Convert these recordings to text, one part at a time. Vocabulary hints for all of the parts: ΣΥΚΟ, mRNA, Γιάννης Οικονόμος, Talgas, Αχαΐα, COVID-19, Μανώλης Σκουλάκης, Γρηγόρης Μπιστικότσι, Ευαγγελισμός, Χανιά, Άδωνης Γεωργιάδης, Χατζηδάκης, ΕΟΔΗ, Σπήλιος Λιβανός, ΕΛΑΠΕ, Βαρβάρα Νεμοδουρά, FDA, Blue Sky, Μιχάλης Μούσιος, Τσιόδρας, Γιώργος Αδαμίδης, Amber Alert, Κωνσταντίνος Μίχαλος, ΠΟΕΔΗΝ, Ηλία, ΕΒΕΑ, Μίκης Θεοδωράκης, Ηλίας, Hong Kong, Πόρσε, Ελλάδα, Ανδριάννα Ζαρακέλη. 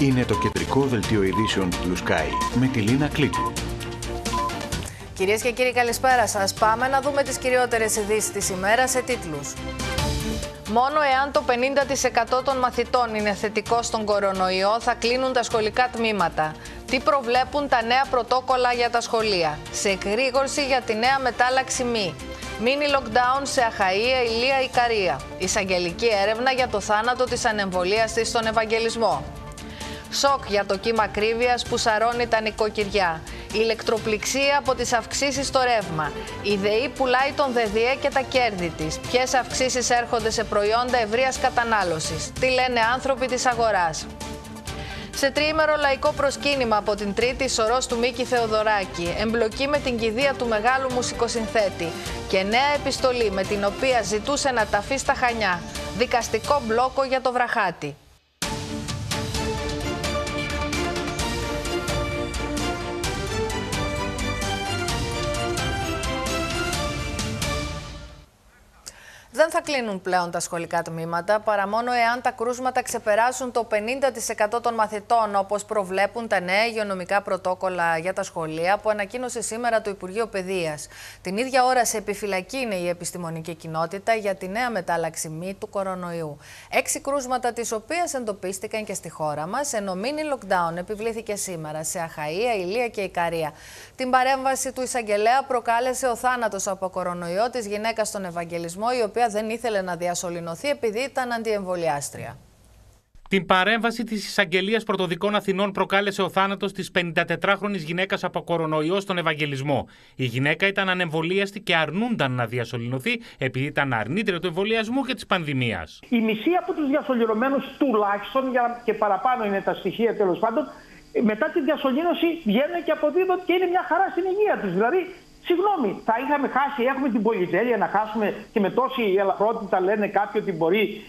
Είναι το κεντρικό δελτίο ειδήσεων Blue Sky με τη Λίνα Κλείτου. Κυρίες και κύριοι, καλησπέρα σας. Πάμε να δούμε τις κυριότερες ειδήσεις της ημέρας σε τίτλους. Μόνο εάν το 50% των μαθητών είναι θετικό στον κορονοϊό θα κλείνουν τα σχολικά τμήματα. Τι προβλέπουν τα νέα πρωτόκολλα για τα σχολεία. Σε εκρήγορση για τη νέα μετάλλαξη ΜΗ. Μίνι lockdown σε Αχαΐα, Ηλία, Ικαρία. Εισαγγελική έρευνα για το θάνατο της ανεμβολίας της στον Ευαγγελισμό. Σοκ για το κύμα ακρίβειας που σαρώνει τα νοικοκυριά. Ηλεκτροπληξία από τις αυξήσεις στο ρεύμα. Η ΔΕΗ πουλάει τον ΔΕΔΙΕ και τα κέρδη της. Ποιες αυξήσεις έρχονται σε προϊόντα ευρείας κατανάλωσης. Τι λένε άνθρωποι της αγοράς. Σε τριήμερο λαϊκό προσκύνημα από την Τρίτη, σωρός του Μίκη Θεοδωράκη. Εμπλοκή με την κηδεία του μεγάλου μουσικοσυνθέτη. Και νέα επιστολή με την οποία ζητούσε να ταφεί στα Χανιά. Δικαστικό μπλόκο για το Βραχάτι. Δεν θα κλείνουν πλέον τα σχολικά τμήματα, παρά μόνο εάν τα κρούσματα ξεπεράσουν το 50% των μαθητών, όπως προβλέπουν τα νέα υγειονομικά πρωτόκολλα για τα σχολεία που ανακοίνωσε σήμερα το Υπουργείο Παιδείας. Την ίδια ώρα σε επιφυλακή είναι η επιστημονική κοινότητα για τη νέα μετάλλαξη ΜΗ του κορονοϊού. 6 κρούσματα της οποίας εντοπίστηκαν και στη χώρα μας, ενώ μίνι lockdown επιβλήθηκε σήμερα σε Αχαΐα, Ηλία και Ικαρία. Την παρέμβαση του εισαγγελέα προκάλεσε ο θάνατος από κορονοϊό της γυναίκας στον Ευαγγελισμό, η οποία δεν ήθελε να διασωληνωθεί επειδή ήταν αντιεμβολιάστρια. Την παρέμβαση της Εισαγγελίας Πρωτοδικών Αθηνών προκάλεσε ο θάνατος της 54χρονης γυναίκας από κορονοϊό στον Ευαγγελισμό. Η γυναίκα ήταν ανεμβολίαστη και αρνούνταν να διασωληνωθεί επειδή ήταν αρνήτρια του εμβολιασμού και της πανδημίας. Η μισή από τους διασωληνωμένους τουλάχιστον, και παραπάνω είναι τα στοιχεία τέλος πάντων, μετά τη διασωλήνωση βγαίνουν και αποδίδονται και είναι μια χαρά στην υγεία τους. Δηλαδή, συγγνώμη, θα είχαμε χάσει, έχουμε την πολυτέλεια να χάσουμε και με τόση ελαφρότητα λένε κάποιοι ότι μπορεί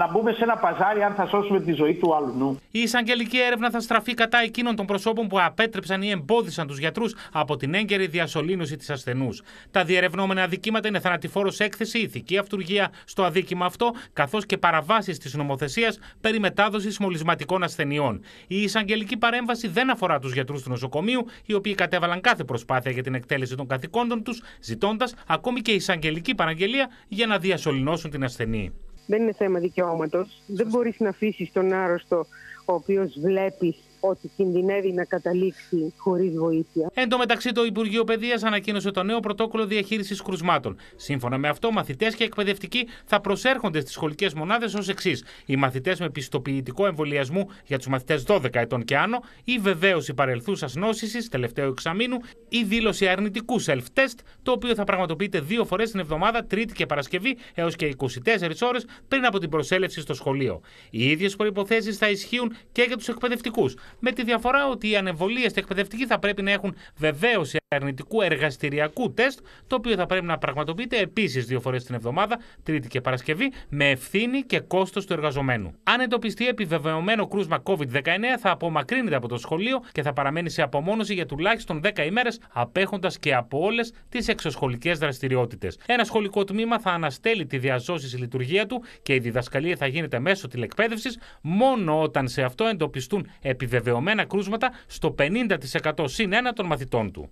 να μπούμε σε ένα παζάρι αν θα σώσουμε τη ζωή του άλλου νου. Η εισαγγελική έρευνα θα στραφεί κατά εκείνων των προσώπων που απέτρεψαν ή εμπόδισαν τους γιατρούς από την έγκαιρη διασωλήνωση της ασθενούς. Τα διερευνόμενα αδικήματα είναι θανατηφόρος έκθεση, ηθική αυτουργία στο αδίκημα αυτό, καθώς και παραβάσεις της νομοθεσίας περί μετάδοσης μολυσματικών ασθενειών. Η εισαγγελική παρέμβαση δεν αφορά τους γιατρούς του νοσοκομείου, οι οποίοι κατέβαλαν κάθε προσπάθεια για την εκτέλεση των καθηκόντων τους, ζητώντας ακόμη και εισαγγελική παραγγελία για να διασωληνώσουν την ασθενή. Δεν είναι θέμα δικαιώματος. Δεν μπορείς να αφήσεις τον άρρωστο, ο οποίος βλέπει ότι κινδυνεύει να καταλήξει χωρίς βοήθεια. Εν τω μεταξύ, το Υπουργείο Παιδείας ανακοίνωσε το νέο πρωτόκολλο διαχείρισης κρουσμάτων. Σύμφωνα με αυτό, μαθητές και εκπαιδευτικοί θα προσέρχονται στις σχολικές μονάδες ως εξής: οι μαθητές με πιστοποιητικό εμβολιασμού για τους μαθητές 12 ετών και άνω, η βεβαίωση παρελθούσας νόσησης τελευταίου εξαμήνου, η δήλωση αρνητικού self-test, το οποίο θα πραγματοποιείται 2 φορές την εβδομάδα, Τρίτη και Παρασκευή, έως και 24 ώρες πριν από την προσέλευση στο σχολείο. Οι ίδιες προϋποθέσεις θα ισχύουν και για τους εκπαιδευτικούς. Με τη διαφορά ότι οι ανεμβολίες εκπαιδευτικοί θα πρέπει να έχουν βεβαίωση αρνητικού εργαστηριακού τεστ, το οποίο θα πρέπει να πραγματοποιείται επίσης 2 φορές την εβδομάδα, Τρίτη και Παρασκευή, με ευθύνη και κόστος του εργαζομένου. Αν εντοπιστεί επιβεβαιωμένο κρούσμα COVID-19, θα απομακρύνεται από το σχολείο και θα παραμένει σε απομόνωση για τουλάχιστον 10 ημέρες, απέχοντας και από όλες τις εξωσχολικές δραστηριότητες. Ένα σχολικό τμήμα θα αναστέλει τη διαζώσιση λειτουργία του και η διδασκαλία θα γίνεται μέσω τηλεκπαίδευσης μόνο όταν σε αυτό εντοπιστούν επιβεβαιωμένα κρούσματα στο 50% συν 1 των μαθητών του.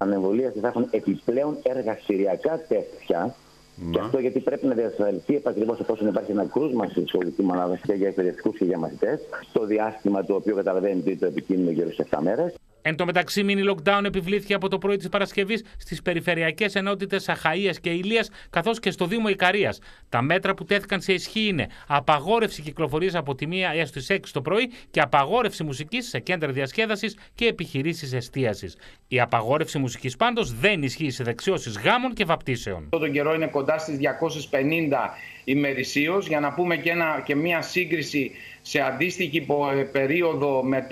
Θα έχουν επιπλέον εργαστηριακά τέτοια. Και αυτό γιατί πρέπει να διασφαλιστεί επακριβώς εφόσον υπάρχει ένα κρούσμα στη σχολική μονάδα και για εκπαιδευτικούς και για μαθητές, στο διάστημα το οποίο καταλαβαίνει το επικίνδυνο γύρω στις 7 μέρες. Εν τω μεταξύ, μίνι lockdown επιβλήθηκε από το πρωί της Παρασκευής στις περιφερειακές ενότητες Αχαΐας και Ηλίας, καθώς και στο Δήμο Ικαρίας. Τα μέτρα που τέθηκαν σε ισχύ είναι απαγόρευση κυκλοφορίας από τη 1 έως τις 6 το πρωί και απαγόρευση μουσικής σε κέντρα διασκέδασης και επιχειρήσεις εστίασης. Η απαγόρευση μουσικής πάντως δεν ισχύει σε δεξιώσεις γάμων και βαπτίσεων. Αυτό τον καιρό είναι κοντά στις 250 ημερησίως. Για να πούμε και μία σύγκριση σε αντίστοιχη περίοδο με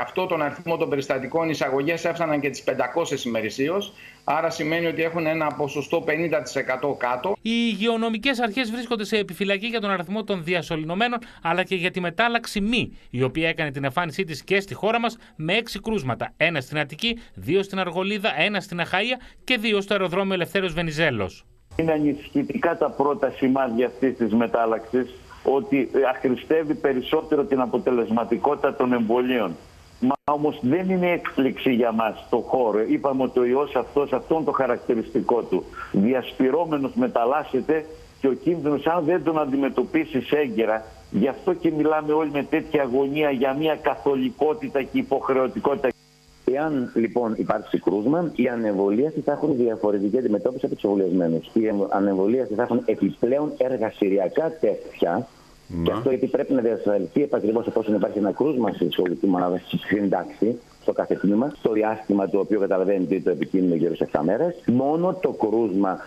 αυτό τον αριθμό των περιστατικών, εισαγωγές έφταναν και τις 500 ημερησίως. Άρα σημαίνει ότι έχουν ένα ποσοστό 50% κάτω. Οι υγειονομικές αρχές βρίσκονται σε επιφυλακή για τον αριθμό των διασωληνωμένων, αλλά και για τη μετάλλαξη ΜΗ, η οποία έκανε την εμφάνισή της και στη χώρα μας με 6 κρούσματα. 1 στην Αττική, 2 στην Αργολίδα, 1 στην Αχαΐα και 2 στο αεροδρόμιο Ελευθέριος Βενιζέλος. Είναι ανησυχητικά τα πρώτα σημάδια αυτής της μετάλλαξης. ότι αχρηστεύει περισσότερο την αποτελεσματικότητα των εμβολίων. Μα όμως δεν είναι έκπληξη για μας το χώρο. Είπαμε ότι ο ιός αυτός, αυτόν το χαρακτηριστικό του, διασπυρώμενος μεταλλάσσεται και ο κίνδυνος, αν δεν τον αντιμετωπίσεις έγκαιρα, γι' αυτό και μιλάμε όλοι με τέτοια αγωνία για μια καθολικότητα και υποχρεωτικότητα. Εάν λοιπόν υπάρξει κρούσμα, οι ανεμβολίαστοι θα έχουν διαφορετική αντιμετώπιση από τους εμβολιασμένους. Οι ανεμβολίαστοι θα έχουν επιπλέον εργασηριακά τεστ πια. Και αυτό γιατί πρέπει να διασφαλιστεί επακριβώς εφόσον υπάρχει ένα κρούσμα στη σχολική μονάδα στην τάξη, στο κάθε τμήμα, στο διάστημα το οποίο καταλαβαίνετε το επικίνδυνο γύρω σε 7 μέρες. Μόνο το κρούσμα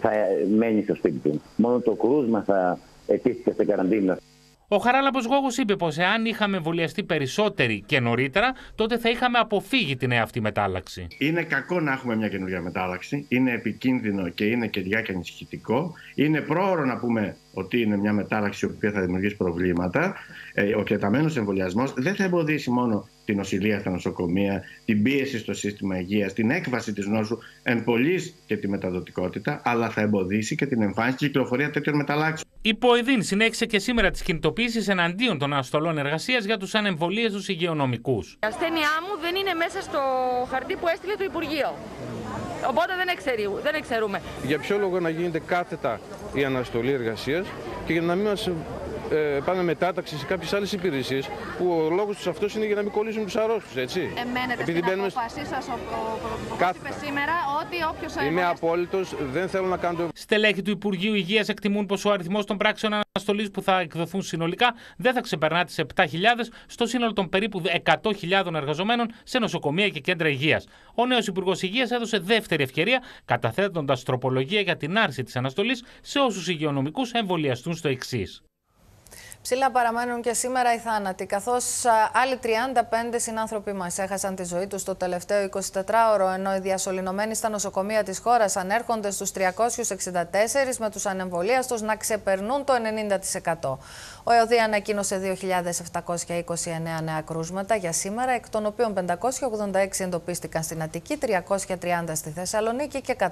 θα μένει στο σπίτι του. Μόνο το κρούσμα θα ετήθηκε στην καραντίνα. Ο Χαράλαμπος Γόγος είπε πως εάν είχαμε εμβολιαστεί περισσότεροι και νωρίτερα, τότε θα είχαμε αποφύγει την αυτή μετάλλαξη. Είναι κακό να έχουμε μια καινούργια μετάλλαξη. Είναι επικίνδυνο και είναι καιριά και ανησυχητικό. Είναι πρόωρο να πούμε ότι είναι μια μετάλλαξη η οποία θα δημιουργήσει προβλήματα. Ο εκτεταμένος εμβολιασμός δεν θα εμποδίσει μόνο την νοσηλεία στα νοσοκομεία, την πίεση στο σύστημα υγείας, την έκβαση της νόσου εν πολλοίς και τη μεταδοτικότητα, αλλά θα εμποδίσει και την εμφάνιση και κυκλοφορία τέτοιων μεταλλάξεων. Η ΠΟΕΔΗΝ συνέχισε και σήμερα τις κινητοποιήσεις εναντίον των αναστολών εργασίας για τους ανεμβολίαστους υγειονομικούς. Η ασθένειά μου δεν είναι μέσα στο χαρτί που έστειλε το Υπουργείο. Οπότε δεν εξαιρούμε. Για ποιο λόγο να γίνεται κάθετα η αναστολή εργασίας και για να μην μας πάνε μετάταξη σε κάποιες άλλες υπηρεσίες που ο λόγος τους αυτός είναι για να μην κολλήσουν τους αρρώστους, έτσι. Εμένετε στην απόφασή σας, όπως είπε σήμερα, ότι όποιος... Είμαι απόλυτος, δεν θέλω να κάνω... Στελέχη του Υπουργείου Υγείας εκτιμούν πως ο αριθμός των πράξεων αναστολής που θα εκδοθούν συνολικά δεν θα ξεπερνά τις 7.000 στο σύνολο των περίπου 100.000 εργαζομένων σε νοσοκομεία και κέντρα υγείας. Ο νέος Υπουργός Υγείας έδωσε δεύτερη ευκαιρία καταθέτοντας τροπολογία για την άρση της αναστολής σε όσους υγειονομικούς εμβολιαστούν στο εξής. Ψηλά παραμένουν και σήμερα οι θάνατοι, καθώς άλλοι 35 συνάνθρωποι μας έχασαν τη ζωή τους το τελευταίο 24ωρο, ενώ οι διασωληνωμένοι στα νοσοκομεία της χώρας ανέρχονται στους 364, με τους ανεμβολίαστους να ξεπερνούν το 90%. Ο ΕΟΔΗ ανακοίνωσε 2.729 νέα κρούσματα για σήμερα, εκ των οποίων 586 εντοπίστηκαν στην Αττική, 330 στη Θεσσαλονίκη και 109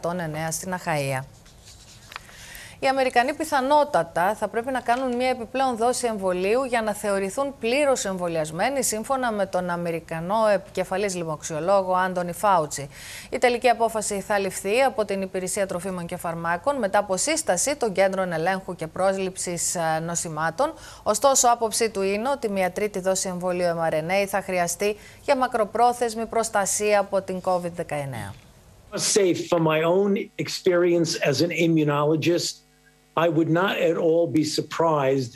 στην Αχαΐα. Οι Αμερικανοί πιθανότατα θα πρέπει να κάνουν μια επιπλέον δόση εμβολίου για να θεωρηθούν πλήρως εμβολιασμένοι, σύμφωνα με τον Αμερικανό επικεφαλής λοιμοξιολόγο Άντωνι Φάουτσι. Η τελική απόφαση θα ληφθεί από την Υπηρεσία Τροφίμων και Φαρμάκων μετά από σύσταση των κέντρων ελέγχου και πρόσληψης νοσημάτων. Ωστόσο, άποψή του είναι ότι μια τρίτη δόση εμβολίου mRNA θα χρειαστεί για μακροπρόθεσμη προστασία από την COVID-19. From my own experience as an immunologist, I would not at all be surprised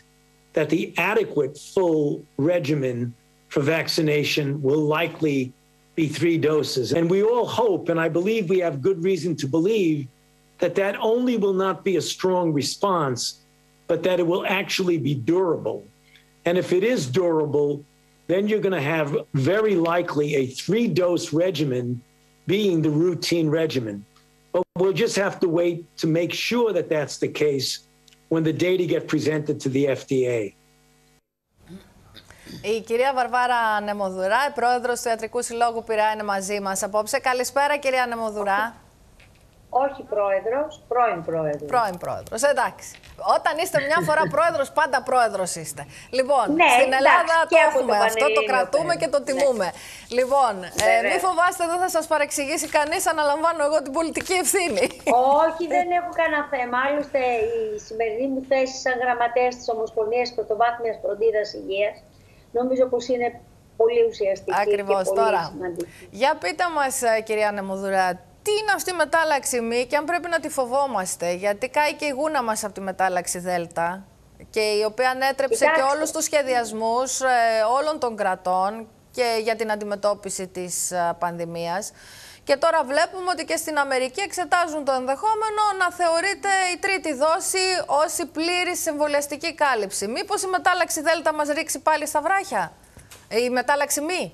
that the adequate full regimen for vaccination will likely be 3 doses. And we all hope, and I believe we have good reason to believe, that that only will not be a strong response, but that it will actually be durable. And if it is durable, then you're going to have very likely a 3-dose regimen being the routine regimen. But we'll just have to wait to make sure that that's the case when the data get presented to the FDA. Η κυρία Βαρβάρα Νεμοδουρά, πρόεδρος του Ιατρικού Συλλόγου Πειραιά, είναι μαζί μας απόψε. Καλησπέρα, κυρία Νεμοδουρά. Όχι πρόεδρος, πρώην πρόεδρος. Πρώην πρόεδρος, εντάξει. Όταν είστε μια φορά πρόεδρος, πάντα πρόεδρος είστε. Λοιπόν, ναι, στην Ελλάδα εντάξει, το έχουμε αυτό, το κρατούμε και το τιμούμε. Ναι. Λοιπόν, μη φοβάστε, δεν θα σας παρεξηγήσει κανείς, αναλαμβάνω εγώ την πολιτική ευθύνη. Όχι, δεν έχω κανένα θέμα. Άλλωστε, η σημερινή μου θέση σαν γραμματέας της Ομοσπονδίας Πρωτοβάθμιας Φροντίδας Υγείας, νομίζω πως είναι πολύ ουσιαστική. Ακριβώς, και πολύ τώρα. Σημαντική. Για πείτε μας, κυρία Νεμοδουρά, τι είναι αυτή η μετάλλαξη μη και αν πρέπει να τη φοβόμαστε, γιατί κάει και η γούνα μας από τη μετάλλαξη Δέλτα και η οποία ανέτρεψε και όλους τους σχεδιασμούς όλων των κρατών και για την αντιμετώπιση της πανδημίας. Και τώρα βλέπουμε ότι και στην Αμερική εξετάζουν το ενδεχόμενο να θεωρείται η τρίτη δόση ως η πλήρης εμβολιαστική κάλυψη. Μήπως η μετάλλαξη Δέλτα μας ρίξει πάλι στα βράχια, η μετάλλαξη μη.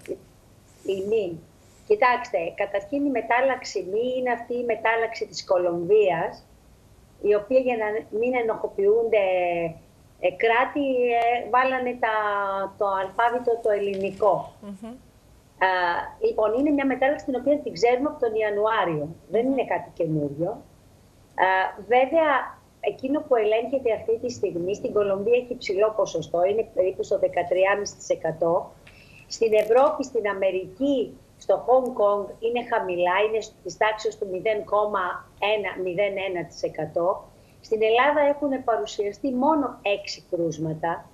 Κοιτάξτε, καταρχήν η μετάλλαξη μη είναι αυτή η μετάλλαξη της Κολομβίας, η οποία για να μην ενοχοποιούνται κράτη βάλανε το αλφάβητο το ελληνικό. Λοιπόν, είναι μια μετάλλαξη την οποία την ξέρουμε από τον Ιανουάριο. Δεν είναι κάτι καινούριο. Βέβαια, εκείνο που ελέγχεται αυτή τη στιγμή στην Κολομβία έχει ψηλό ποσοστό, είναι περίπου στο 13,5%. Στην Ευρώπη, στην Αμερική, στο Hong Kong είναι χαμηλά, είναι στις τάξεις του 0,1%. Στην Ελλάδα έχουν παρουσιαστεί μόνο 6 κρούσματα.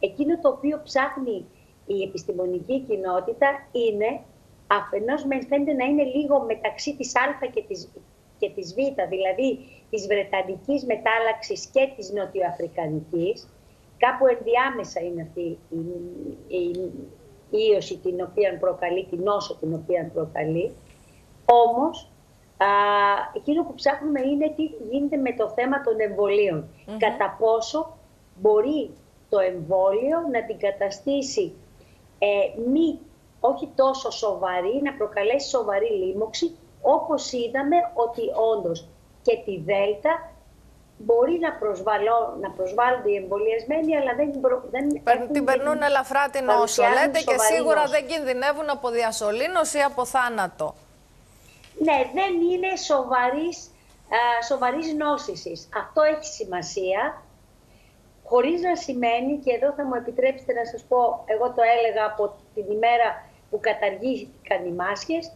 Εκείνο το οποίο ψάχνει η επιστημονική κοινότητα είναι αφενός μεν φαίνεται να είναι λίγο μεταξύ της Α και της Β, δηλαδή της Βρετανικής μετάλλαξης και της Νοτιοαφρικανικής. Κάπου ενδιάμεσα είναι αυτή η ίωση την οποία προκαλεί, την νόσο την οποία προκαλεί. Όμως, εκείνο που ψάχνουμε είναι τι γίνεται με το θέμα των εμβολίων. Κατά πόσο μπορεί το εμβόλιο να την καταστήσει όχι τόσο σοβαρή, να προκαλέσει σοβαρή λίμωξη, όπως είδαμε ότι όντως και τη Δέλτα μπορεί να προσβάλλονται οι εμβολιασμένοι, αλλά δεν την περνούν ελαφρά την νόσο, λέτε, και σίγουρα νόσο. Δεν κινδυνεύουν από διασωλήνωση ή από θάνατο. Ναι, δεν είναι σοβαρής νόσησης. Αυτό έχει σημασία, χωρίς να σημαίνει, και εδώ θα μου επιτρέψετε να σας πω, εγώ το έλεγα από την ημέρα που καταργήθηκαν οι μάσκες,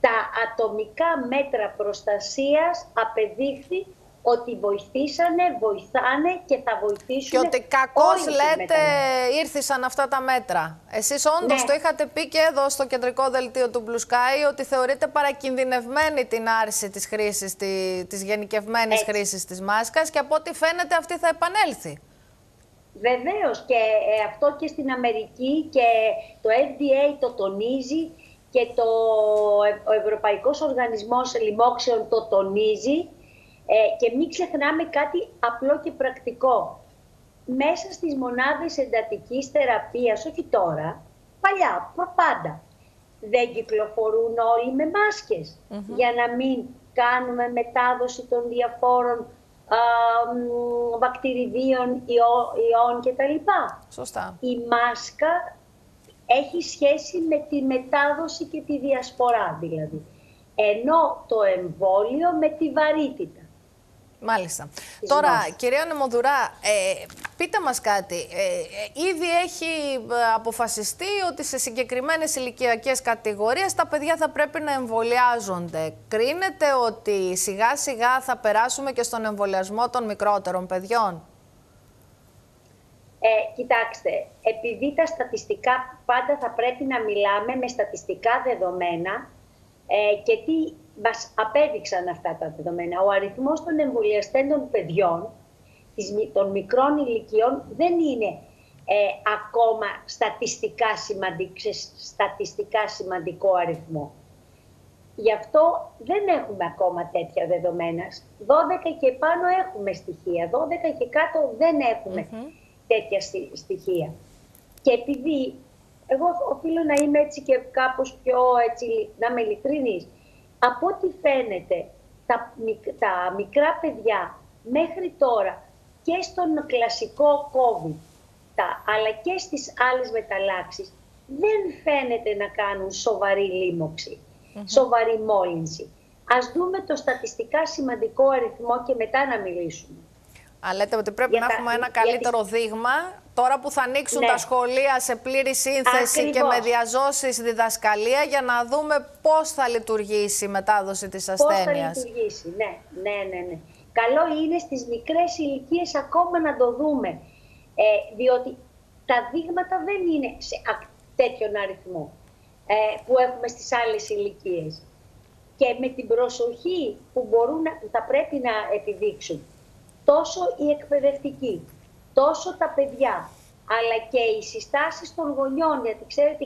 τα ατομικά μέτρα προστασίας απεδείχθη ότι βοηθάνε και θα βοηθήσουν. Και ότι κακώς λέτε ήρθησαν αυτά τα μέτρα. Εσείς όντως το είχατε πει και εδώ στο κεντρικό δελτίο του Blue Sky ότι θεωρείτε παρακινδυνευμένη την άρση της χρήσης, της γενικευμένης χρήσης της μάσκας, και από ό,τι φαίνεται αυτή θα επανέλθει. Βεβαίως, και αυτό και στην Αμερική και το FDA το τονίζει και ο Ευρωπαϊκός Οργανισμός Λοιμόξεων το τονίζει. Και μην ξεχνάμε κάτι απλό και πρακτικό. Μέσα στις μονάδες εντατικής θεραπείας, όχι τώρα, παλιά, προπάντα, δεν κυκλοφορούν όλοι με μάσκες για να μην κάνουμε μετάδοση των διαφόρων βακτηριδίων ιών κτλ. Σωστά. Η μάσκα έχει σχέση με τη μετάδοση και τη διασπορά, δηλαδή. Ενώ το εμβόλιο με τη βαρύτητα. Μάλιστα. Τώρα, κυρία Νεμοδουρά, πείτε μας κάτι. Ήδη έχει αποφασιστεί ότι σε συγκεκριμένες ηλικιακές κατηγορίες τα παιδιά θα πρέπει να εμβολιάζονται. Κρίνεται ότι σιγά σιγά θα περάσουμε και στον εμβολιασμό των μικρότερων παιδιών? Κοιτάξτε, επειδή τα στατιστικά πάντα θα πρέπει να μιλάμε με στατιστικά δεδομένα και τι μας απέδειξαν αυτά τα δεδομένα. Ο αριθμός των εμβολιαστέντων παιδιών, των μικρών ηλικιών, δεν είναι ακόμα στατιστικά σημαντικό αριθμό. Γι' αυτό δεν έχουμε ακόμα τέτοια δεδομένα. 12 και πάνω έχουμε στοιχεία, 12 και κάτω δεν έχουμε τέτοια στοιχεία. Και επειδή εγώ οφείλω να είμαι έτσι και κάπως πιο να είμαι ειλικρινής, από ό,τι φαίνεται, τα μικρά παιδιά μέχρι τώρα και στον κλασικό COVID, αλλά και στις άλλες μεταλλάξεις, δεν φαίνεται να κάνουν σοβαρή λίμωξη, σοβαρή μόλυνση. Ας δούμε το στατιστικά σημαντικό αριθμό και μετά να μιλήσουμε. Αλλά λέτε ότι πρέπει να έχουμε ένα καλύτερο δείγμα, τώρα που θα ανοίξουν τα σχολεία σε πλήρη σύνθεση και με διαζώσεις διδασκαλία, για να δούμε πώς θα λειτουργήσει η μετάδοση της ασθένειας. Πώς θα λειτουργήσει, ναι. Καλό είναι στις μικρές ηλικίες ακόμα να το δούμε, διότι τα δείγματα δεν είναι σε τέτοιον αριθμό που έχουμε στις άλλες ηλικίες. Και με την προσοχή που θα πρέπει να επιδείξουν τόσο οι εκπαιδευτικοί, τόσο τα παιδιά, αλλά και οι συστάσεις των γονιών, γιατί ξέρετε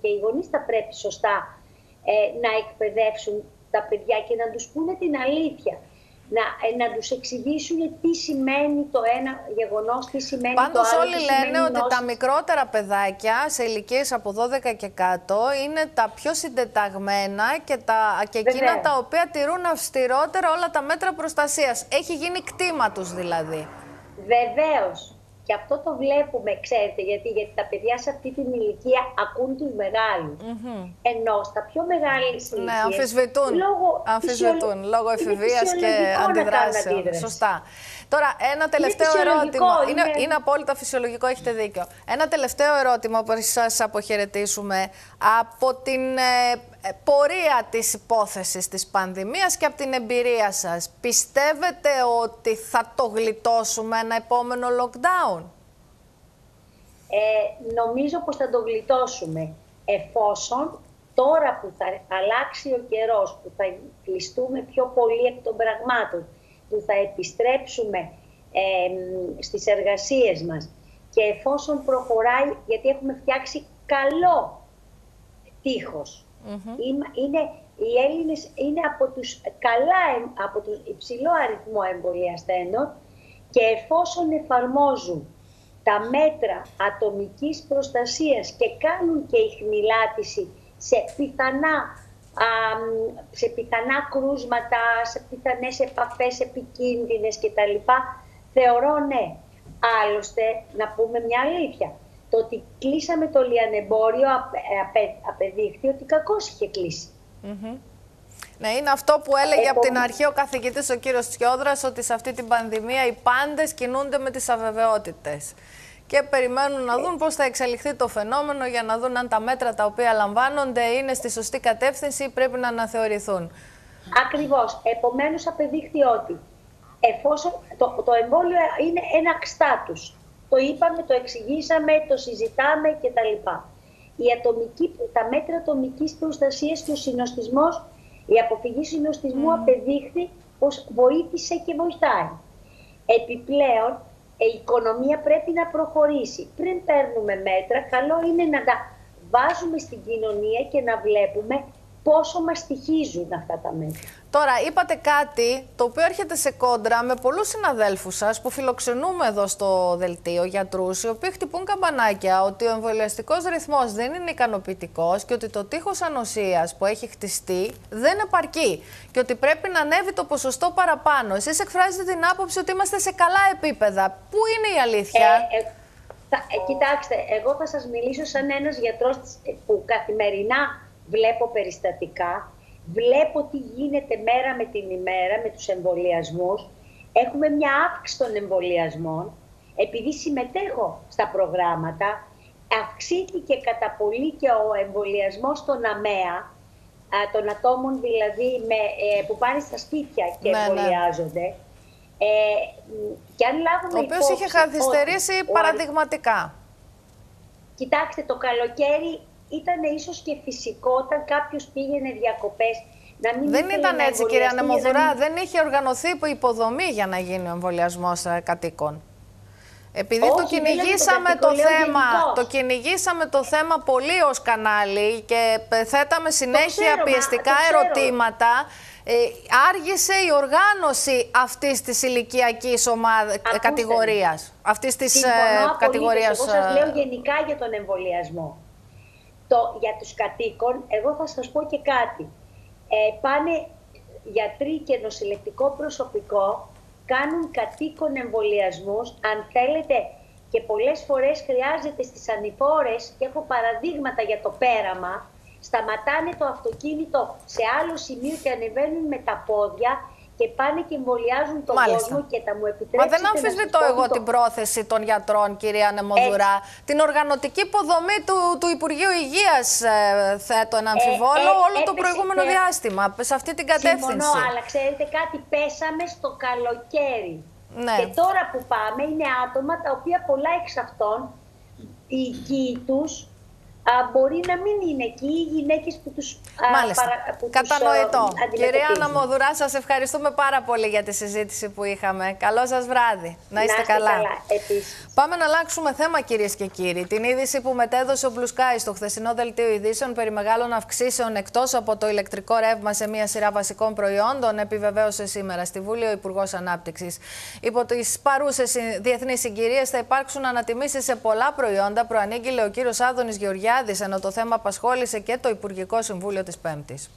και οι γονείς θα πρέπει σωστά να εκπαιδεύσουν τα παιδιά και να τους πούνε την αλήθεια, να τους εξηγήσουν τι σημαίνει το ένα γεγονός, τι σημαίνει το άλλο. Πάντως όλοι λένε ότι τα μικρότερα παιδάκια σε ηλικίες από 12 και κάτω είναι τα πιο συντεταγμένα και εκείνα τα οποία τηρούν αυστηρότερα όλα τα μέτρα προστασίας. Έχει γίνει κτήμα τους δηλαδή. Βεβαίως. Και αυτό το βλέπουμε, ξέρετε, γιατί τα παιδιά σε αυτή την ηλικία ακούν τους μεγάλους. Ενώ στα πιο μεγάλη ηλικία. Ναι, αμφισβητούν λόγω εφηβείας και αντιδράσεων. Σωστά. Τώρα, ένα τελευταίο ερώτημα. Είναι απόλυτα φυσιολογικό, έχετε δίκιο. Ένα τελευταίο ερώτημα που σας αποχαιρετήσουμε από την πορεία της υπόθεσης της πανδημίας και από την εμπειρία σας. Πιστεύετε ότι θα το γλιτώσουμε ένα επόμενο lockdown? Νομίζω πως θα το γλιτώσουμε, εφόσον τώρα που θα αλλάξει ο καιρός, που θα κλειστούμε πιο πολύ εκ των πραγμάτων, που θα επιστρέψουμε στις εργασίες μας και εφόσον προχωράει, γιατί έχουμε φτιάξει καλό τείχος. Οι Έλληνες είναι από τους υψηλό αριθμό εμβολιασμένων και εφόσον εφαρμόζουν τα μέτρα ατομικής προστασίας και κάνουν και ιχνηλάτηση σε πιθανά κρούσματα, σε πιθανές επαφές επικίνδυνες κτλ. Θεωρώ ναι. Άλλωστε, να πούμε μια αλήθεια. Το ότι κλείσαμε το λιανεμπόριο απεδείχθη ότι κακώς είχε κλείσει. Ναι, είναι αυτό που έλεγε από την αρχή ο καθηγητής ο κύριος Τσιόδρας, ότι σε αυτή την πανδημία οι πάντες κινούνται με τις αβεβαιότητες και περιμένουν να δουν πώς θα εξελιχθεί το φαινόμενο για να δουν αν τα μέτρα τα οποία λαμβάνονται είναι στη σωστή κατεύθυνση ή πρέπει να αναθεωρηθούν. Ακριβώς. Επομένως απεδείχθη ότι εφόσον το εμβόλιο είναι ένα στάτους. Το είπαμε, το εξηγήσαμε, το συζητάμε κτλ. Τα μέτρα ατομικής προστασίας και ο συνοστισμός, η αποφυγή συνοστισμού απεδείχθη πως βοήθησε και βοηθάει. Επιπλέον, η οικονομία πρέπει να προχωρήσει. Πριν παίρνουμε μέτρα, καλό είναι να τα βάζουμε στην κοινωνία και να βλέπουμε πόσο μας στοιχίζουν αυτά τα μέτρα. Τώρα, είπατε κάτι το οποίο έρχεται σε κόντρα με πολλούς συναδέλφους σας που φιλοξενούμε εδώ στο Δελτίο, γιατρούς, οι οποίοι χτυπούν καμπανάκια ότι ο εμβολιαστικός ρυθμός δεν είναι ικανοποιητικός και ότι το τείχος ανοσίας που έχει χτιστεί δεν επαρκεί και ότι πρέπει να ανέβει το ποσοστό παραπάνω. Εσείς εκφράζετε την άποψη ότι είμαστε σε καλά επίπεδα. Πού είναι η αλήθεια? Κοιτάξτε, εγώ θα σας μιλήσω σαν ένας γιατρός που καθημερινά βλέπω περιστατικά, βλέπω τι γίνεται μέρα με την ημέρα με τους εμβολιασμούς. Έχουμε μια αύξηση των εμβολιασμών. Επειδή συμμετέχω στα προγράμματα, αυξήθηκε κατά πολύ και ο εμβολιασμός των ΑΜΕΑ, των ατόμων δηλαδή που πάνε στα σπίτια και εμβολιάζονται. Και αν λάβουμε υπόψη, ο οποίος είχε καθυστερήσει παραδειγματικά. Κοιτάξτε, το καλοκαίρι ήταν ίσως και φυσικό όταν κάποιος πήγαινε διακοπές να μην. Δεν ήταν έτσι, κυρία Νεμοδουρά. Δεν είχε οργανωθεί υποδομή για να γίνει ο εμβολιασμός κατοίκων. Επειδή το κυνηγήσαμε το θέμα πολύ ως κανάλι και θέταμε συνέχεια πιεστικά ερωτήματα, άργησε η οργάνωση αυτής της ηλικιακής κατηγορίας. Αυτής της κατηγορίας. Εγώ σας λέω γενικά για τον εμβολιασμό. Για τους κατοίκων, εγώ θα σας πω και κάτι. Πάνε γιατροί και νοσηλευτικό προσωπικό, κάνουν κατοίκων εμβολιασμούς, αν θέλετε, και πολλές φορές χρειάζεται στις ανηφόρες, και έχω παραδείγματα για το πέραμα, σταματάνε το αυτοκίνητο σε άλλο σημείο και ανεβαίνουν με τα πόδια και πάνε και εμβολιάζουν τον κόσμο και τα μου επιτρέψετε. Μα δεν αμφισβητώ εγώ την πρόθεση των γιατρών, κυρία Νεμοδουρά. Την οργανωτική υποδομή του Υπουργείου Υγείας θέτω ένα αμφιβόλο όλο το προηγούμενο διάστημα, σε αυτή την κατεύθυνση. Συμφωνώ, αλλά ξέρετε κάτι, πέσαμε στο καλοκαίρι. Ναι. Και τώρα που πάμε είναι άτομα τα οποία πολλά εξ αυτών, οι οικοί τους, μπορεί να μην είναι εκεί οι γυναίκες που τους κατανοητό. Κυρία Νεμοδουρά, σας ευχαριστούμε πάρα πολύ για τη συζήτηση που είχαμε. Καλό σας βράδυ. Να είστε καλά. Πάμε να αλλάξουμε θέμα, κυρίες και κύριοι. Την είδηση που μετέδωσε ο Blue Sky στο χθεσινό δελτίο ειδήσεων περί μεγάλων αυξήσεων εκτός από το ηλεκτρικό ρεύμα σε μία σειρά βασικών προϊόντων επιβεβαίωσε σήμερα στη Βουλή ο Υπουργός Ανάπτυξης. Υπό τις παρούσες διεθνείς συγκυρίες θα υπάρξουν ανατιμήσεις σε πολλά προϊόντα, προανήγγειλε ο κύριος Άδωνης Γεωργιάδης, ενώ το θέμα απασχόλησε και το Υπουργικό Συμβούλιο της Πέμπτης.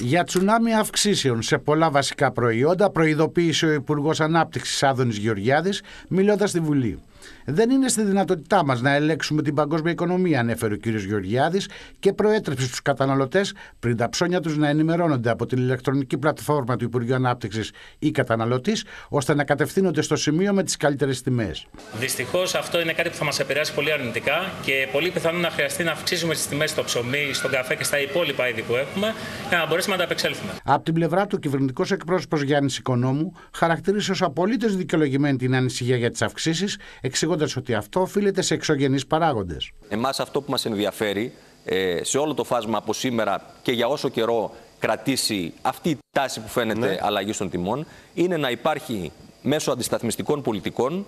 Για τσουνάμι αυξήσεων σε πολλά βασικά προϊόντα προειδοποίησε ο Υπουργός Ανάπτυξης Άδωνης Γεωργιάδης μιλώντας στη Βουλή. Δεν είναι στη δυνατότητά μας να ελέγξουμε την παγκόσμια οικονομία, ανέφερε ο κ. Γεωργιάδης και προέτρεψε στους καταναλωτές πριν τα ψώνια τους να ενημερώνονται από την ηλεκτρονική πλατφόρμα του Υπουργείου Ανάπτυξης ή καταναλωτής, ώστε να κατευθύνονται στο σημείο με τις καλύτερες τιμές. Δυστυχώς αυτό είναι κάτι που θα μας επηρεάσει πολύ αρνητικά και πολύ πιθανό να χρειαστεί να αυξήσουμε τις τιμές στο ψωμί, στον καφέ και στα υπόλοιπα είδη που έχουμε για να μπορέσουμε να τα απεξέλθουμε. Από την πλευρά του, ο κυβερνητικός εκπρόσωπος Γιάννης Οικονόμου χαρακτήρισε ως απολύτως δικαιολογημένη την ανησυχία για τις αυξήσεις, εξηγώντας ότι αυτό οφείλεται σε εξωγενείς παράγοντες. Εμάς αυτό που μας ενδιαφέρει σε όλο το φάσμα από σήμερα και για όσο καιρό κρατήσει αυτή η τάση που φαίνεται αλλαγή των τιμών, είναι να υπάρχει μέσω αντισταθμιστικών πολιτικών,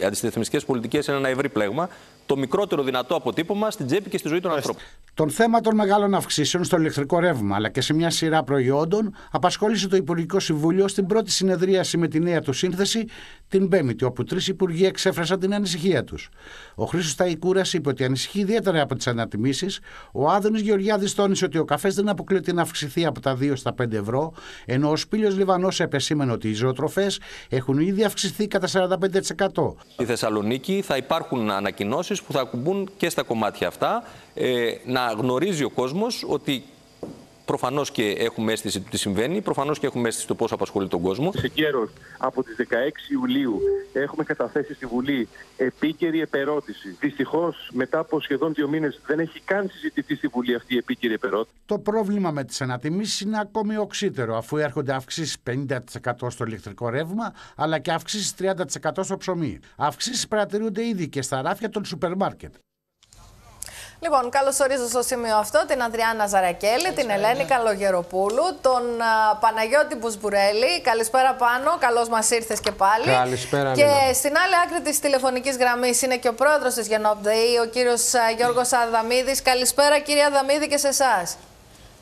οι αντισταθμιστικές πολιτικές είναι ένα ευρύ πλέγμα, το μικρότερο δυνατό αποτύπωμα στην τσέπη και στη ζωή των ανθρώπων. Τον θέμα των μεγάλων αυξήσεων στο ηλεκτρικό ρεύμα αλλά και σε μια σειρά προϊόντων απασχόλησε το Υπουργικό Συμβούλιο στην πρώτη συνεδρίαση με τη νέα του σύνθεση την Πέμπτη, όπου τρεις υπουργοί εξέφρασαν την ανησυχία τους. Ο Χρήστος Σταϊκούρας είπε ότι ανησυχεί ιδιαίτερα από τις ανατιμήσεις. Ο Άδωνης Γεωργιάδης τόνισε ότι ο καφές δεν αποκλείεται να αυξηθεί από τα 2 στα 5 ευρώ, ενώ ο Σπήλιος Λιβανός επεσήμανε ότι οι ζωοτροφές έχουν ήδη αυξηθεί κατά 45%. Στη Θεσσαλονίκη θα υπάρχουν ανακοινώσεις που θα ακουμπούν και στα κομμάτια αυτά, να γνωρίζει ο κόσμος ότι προφανώς και έχουμε αίσθηση του τι συμβαίνει, προφανώς και έχουμε αίσθηση του πώς απασχολεί τον κόσμο. Σε καιρός από τις 16 Ιουλίου έχουμε καταθέσει στη Βουλή επίκαιρη επερώτηση. Δυστυχώς μετά από σχεδόν 2 μήνες δεν έχει καν συζητηθεί στη Βουλή αυτή η επίκαιρη επερώτηση. Το πρόβλημα με τις ανατιμήσεις είναι ακόμη οξύτερο, αφού έρχονται αυξήσεις 50% στο ηλεκτρικό ρεύμα, αλλά και αυξήσεις 30% στο ψωμί. Αυξήσεις παρατηρούνται ήδη και στα ράφια των σούπερ μάρκετ. Λοιπόν, καλωσορίζω στο σημείο αυτό την Ανδριάννα Ζαρακέλη, την Ελένη Καλογεροπούλου, τον Παναγιώτη Μπουσμουρέλη. Καλησπέρα Πάνο, καλώς μας ήρθες και πάλι. Καλησπέρα. Και Λίνα. Στην άλλη άκρη της τηλεφωνικής γραμμής είναι και ο πρόεδρος της ΓΕΝΟΠΔΕΗ, ο κύριος Γιώργος Αδαμίδης. Καλησπέρα κύριε Αδαμίδη και σε εσάς.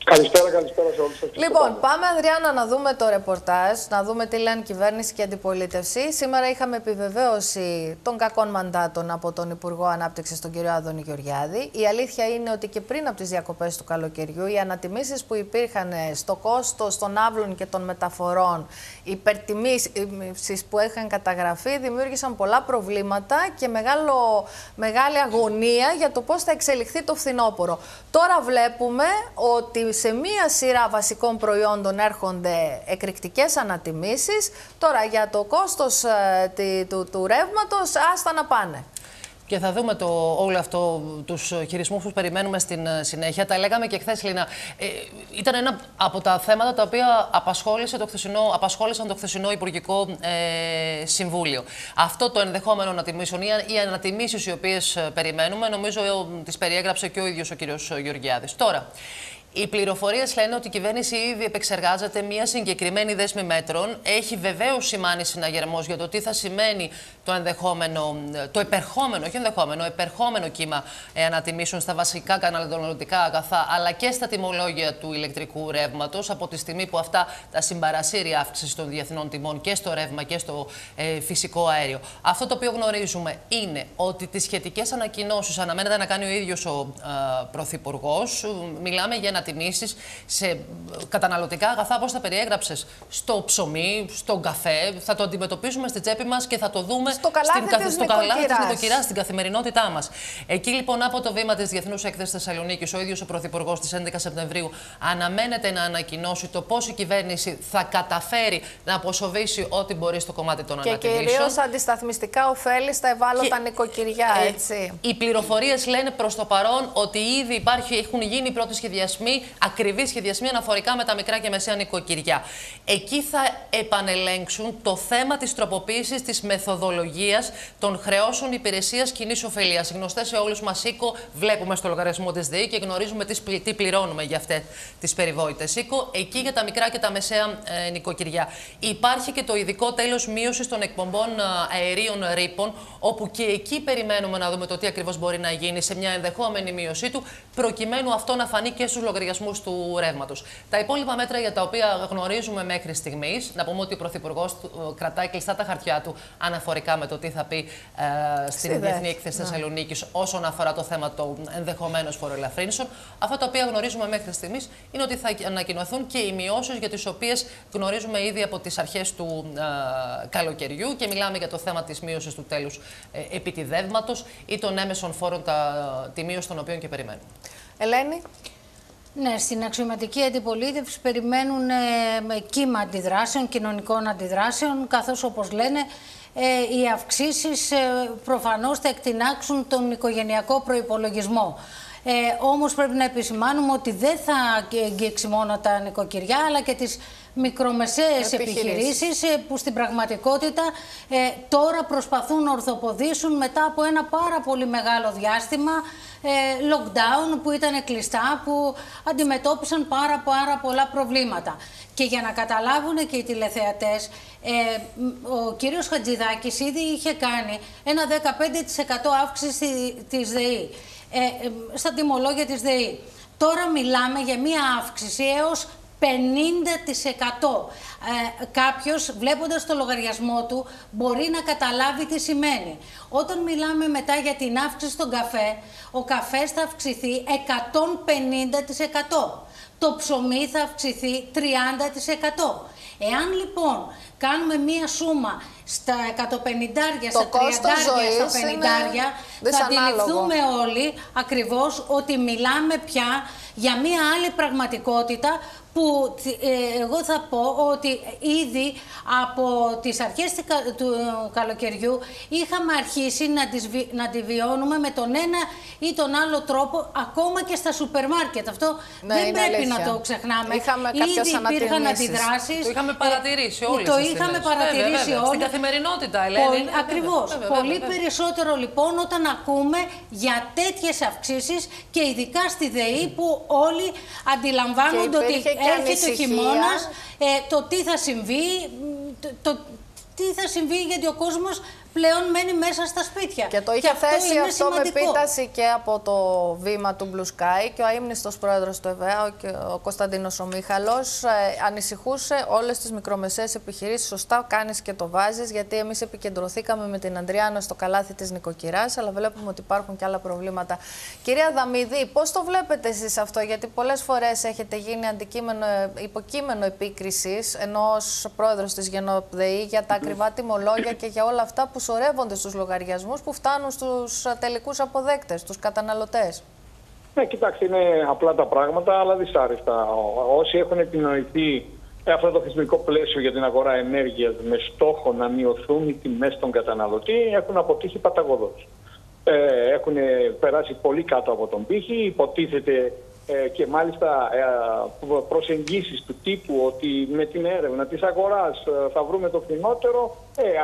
Καλησπέρα, καλησπέρα σε όλους. Λοιπόν, πάμε Ανδριάννα να δούμε το ρεπορτάζ, να δούμε τι λένε κυβέρνηση και αντιπολίτευση. Σήμερα είχαμε επιβεβαίωση των κακών μαντάτων από τον Υπουργό Ανάπτυξης, τον κύριο Άδωνη Γεωργιάδη. Η αλήθεια είναι ότι και πριν από τις διακοπές του καλοκαιριού, οι ανατιμήσεις που υπήρχαν στο κόστος των αύλων και των μεταφορών, οι υπερτιμήσεις που είχαν καταγραφεί, δημιούργησαν πολλά προβλήματα και μεγάλη αγωνία για το πώς θα εξελιχθεί το φθινόπωρο. Τώρα βλέπουμε ότι σε μία σειρά βασικών προϊόντων έρχονται εκρηκτικές ανατιμήσεις. Τώρα για το κόστος του ρεύματος, άστα να πάνε. Και θα δούμε όλο αυτό, τους χειρισμούς που περιμένουμε στην συνέχεια. Τα λέγαμε και χθες, Λίνα. Ήταν ένα από τα θέματα τα οποία απασχόλησαν το χθεσινό Υπουργικό Συμβούλιο. Αυτό το ενδεχόμενο ανατιμήσεων ή οι ανατιμήσεις οι οποίες περιμένουμε, νομίζω τις περιέγραψε και ο ίδιος ο κύριος Γεωργιάδης. Τώρα, οι πληροφορίες λένε ότι η κυβέρνηση ήδη επεξεργάζεται μια συγκεκριμένη δέσμη μέτρων. Έχει βεβαίως σημάνει συναγερμός για το τι θα σημαίνει το επερχόμενο κύμα ανατιμήσεων στα βασικά καταναλωτικά αγαθά, αλλά και στα τιμολόγια του ηλεκτρικού ρεύματος, από τη στιγμή που αυτά τα συμπαρασύρει η αύξηση των διεθνών τιμών και στο ρεύμα και στο φυσικό αέριο. Αυτό το οποίο γνωρίζουμε είναι ότι τις σχετικές ανακοινώσεις αναμένεται να κάνει ο ίδιος ο Πρωθυπουργός. Μιλάμε για ανατιμήσεις σε καταναλωτικά αγαθά, όπως τα περιέγραψες, στο ψωμί, στον καφέ. Θα το αντιμετωπίσουμε στη τσέπη μας και θα το δούμε στο καλάθι της νοικοκυράς, στην καθημερινότητά μας. Εκεί λοιπόν, από το βήμα της Διεθνούς Έκθεσης Θεσσαλονίκης, ο ίδιος ο Πρωθυπουργός στις 11 Σεπτεμβρίου αναμένεται να ανακοινώσει το πώς η κυβέρνηση θα καταφέρει να αποσοβήσει ό,τι μπορεί στο κομμάτι των ανατιμήσεων. Και κυρίως αντισταθμιστικά ωφέλη στα ευάλωτα νοικοκυριά. Οι πληροφορίες λένε προς το παρόν ότι ήδη έχουν γίνει οι πρώτοι ακριβείς σχεδιασμοί αναφορικά με τα μικρά και μεσαία νοικοκυριά. Εκεί θα επανελέγξουν το θέμα της τροποποίησης της μεθοδολογίας των χρεώσεων υπηρεσίας κοινής ωφελίας. Γνωστές σε όλους μας ΣΥΚΟ, βλέπουμε στο λογαριασμό της ΔΕΗ και γνωρίζουμε τι πληρώνουμε για αυτές τις περιβόητες ΣΥΚΟ. Εκεί για τα μικρά και τα μεσαία νοικοκυριά. Υπάρχει και το ειδικό τέλος μείωσης των εκπομπών αερίων ρήπων, όπου και εκεί περιμένουμε να δούμε το τι ακριβώς μπορεί να γίνει σε μια ενδεχόμενη μείωσή του, προκειμένου αυτό να φανεί και στους λογαριασμούς λογαριασμού του ρεύματος. Τα υπόλοιπα μέτρα για τα οποία γνωρίζουμε μέχρι στιγμής, να πούμε ότι ο Πρωθυπουργός κρατάει κλειστά τα χαρτιά του αναφορικά με το τι θα πει στην Διεθνή Έκθεση Θεσσαλονίκης όσον αφορά το θέμα των ενδεχομένων φοροελαφρύνσεων. Αυτά τα οποία γνωρίζουμε μέχρι στιγμής είναι ότι θα ανακοινωθούν και οι μειώσεις για τις οποίες γνωρίζουμε ήδη από τις αρχές του καλοκαιριού, και μιλάμε για το θέμα της μείωσης του τέλους επιτιδεύματος ή των έμεσων φόρων, τη μείωση των οποίων και περιμένουμε. Ελένη. Ναι, στην αξιωματική αντιπολίτευση περιμένουν κύμα αντιδράσεων, κοινωνικών αντιδράσεων, καθώς όπως λένε οι αυξήσεις προφανώς θα εκτινάξουν τον οικογενειακό προϋπολογισμό. Όμως πρέπει να επισημάνουμε ότι δεν θα αγγίξει μόνο τα νοικοκυριά αλλά και τις μικρομεσαίες επιχειρήσεις που στην πραγματικότητα τώρα προσπαθούν να ορθοποδήσουν μετά από ένα πάρα πολύ μεγάλο διάστημα lockdown που ήταν κλειστά, που αντιμετώπισαν πάρα πολλά προβλήματα. Και για να καταλάβουν και οι τηλεθεατές, ο κύριος Χατζηδάκης ήδη είχε κάνει ένα 15% αύξηση της ΔΕΗ. Στα τιμολόγια της ΔΕΗ. Τώρα μιλάμε για μία αύξηση έως 50%. Κάποιος βλέποντας το λογαριασμό του μπορεί να καταλάβει τι σημαίνει. Όταν μιλάμε μετά για την αύξηση στον καφέ, ο καφές θα αυξηθεί 150%. Το ψωμί θα αυξηθεί 30%. Εάν λοιπόν κάνουμε μία σούμα στα 150, στα 30, στα 50, θα αντιληφθούμε όλοι ακριβώς ότι μιλάμε πια για μία άλλη πραγματικότητα που εγώ θα πω ότι ήδη από τις αρχές του καλοκαιριού είχαμε αρχίσει να τη βιώνουμε με τον ένα ή τον άλλο τρόπο, ακόμα και στα σούπερ μάρκετ. Αυτό δεν πρέπει να το ξεχνάμε. Ήδη υπήρχαν αντιδράσεις. Το είχαμε παρατηρήσει όλοι. Το είχαμε παρατηρήσει όλοι. Στην καθημερινότητα, Ελένη. Ακριβώς. Πολύ περισσότερο λοιπόν όταν ακούμε για τέτοιες αυξήσεις και ειδικά στη ΔΕΗ που όλοι αντιλαμβάνονται ότι έρχεται ο χειμώνας, το τι θα συμβεί, τι θα συμβεί γιατί ο κόσμος πλέον μένει μέσα στα σπίτια. Και το είχε θέσει αυτό με επίταση και από το βήμα του Blue Sky και ο αείμνηστος πρόεδρος του ΕΒΕΑ, ο Κωνσταντίνος ο Μίχαλος, ανησυχούσε όλες τις μικρομεσαίες επιχειρήσεις. Σωστά κάνεις και το βάζεις, γιατί εμείς επικεντρωθήκαμε με την Ανδριάννα στο καλάθι της νοικοκυράς, αλλά βλέπουμε ότι υπάρχουν και άλλα προβλήματα. Κυρία Αδαμίδη, πώς το βλέπετε εσείς αυτό, γιατί πολλές φορές έχετε γίνει υποκείμενο επίκρισης ενός πρόεδρος της ΓΕΝΟΠΔΕΗ για τα ακριβά τιμολόγια και για όλα αυτά που σωρεύονται στους λογαριασμούς που φτάνουν στους τελικούς αποδέκτες, στους καταναλωτές? Ναι, κοιτάξτε, είναι απλά τα πράγματα, αλλά δυσάρεστα. Όσοι έχουν επινοηθεί αυτό το θεσμικό πλαίσιο για την αγορά ενέργειας με στόχο να μειωθούν οι τιμές των καταναλωτή, έχουν αποτύχει παταγωδώς. Έχουν περάσει πολύ κάτω από τον πύχη, υποτίθεται και μάλιστα προσεγγίσεις του τύπου ότι με την έρευνα της αγοράς θα βρούμε το φθηνότερο.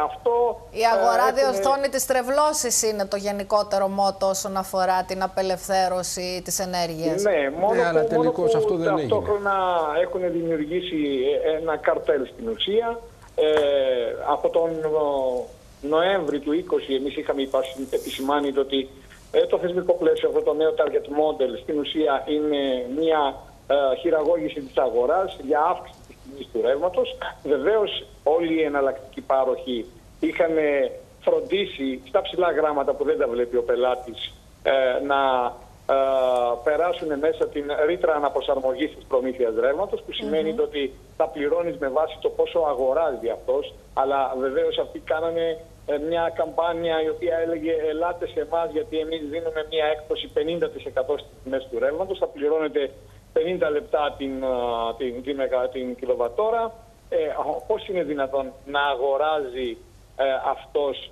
Αυτό, η αγορά διορθώνει τις τρευλώσεις είναι το γενικότερο μότο όσον αφορά την απελευθέρωση της ενέργειας. Ναι, αλλά τελικώς αυτό δεν έγινε. Ταυτόχρονα έχουν δημιουργήσει ένα καρτέλ στην ουσία. Από τον Νοέμβρη του 2020 εμείς είχαμε επισημάνει ότι το θεσμικό πλαίσιο, αυτό το νέο target model, στην ουσία είναι μια χειραγώγηση της αγοράς για αύξηση της τιμής του ρεύματος. Βεβαίως όλοι οι εναλλακτικοί πάροχοι είχαν φροντίσει στα ψηλά γράμματα που δεν τα βλέπει ο πελάτης να περάσουν μέσα την ρήτρα αναπροσαρμογής της προμήθειας ρεύματος, που σημαίνει ότι θα πληρώνεις με βάση το πόσο αγοράζει αυτός, αλλά βεβαίως αυτοί κάνανε μια καμπάνια η οποία έλεγε «Ελάτε σε εμάς, γιατί εμείς δίνουμε μια έκπτωση 50% στις τιμές του ρεύματος, θα πληρώνετε 50 λεπτά την κιλοβατόρα». Πώς είναι δυνατόν να αγοράζει αυτός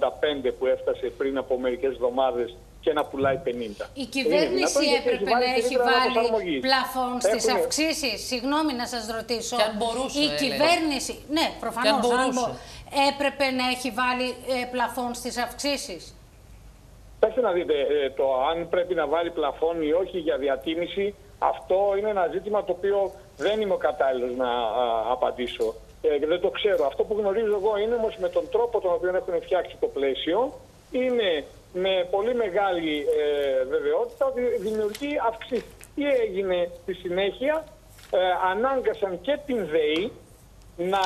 185 που έφτασε πριν από μερικές εβδομάδες και να πουλάει 50? Η κυβέρνηση έπρεπε να έχει βάλει πλαφόν στις αυξήσεις. Συγγνώμη να σας ρωτήσω. Και αν μπορούσε, η κυβέρνηση, ναι, προφανώς, έπρεπε να έχει βάλει πλαφόν στις αυξήσεις. Πέστε να δείτε το αν πρέπει να βάλει πλαφόν ή όχι για διατίμηση. Αυτό είναι ένα ζήτημα το οποίο δεν είμαι ο κατάλληλος να απαντήσω. Δεν το ξέρω. Αυτό που γνωρίζω εγώ είναι όμως με τον τρόπο τον οποίο έχουν φτιάξει το πλαίσιο είναι με πολύ μεγάλη βεβαιότητα ότι δημιουργεί αυξήσει. Τι έγινε στη συνέχεια? Ανάγκασαν και την ΔΕΗ να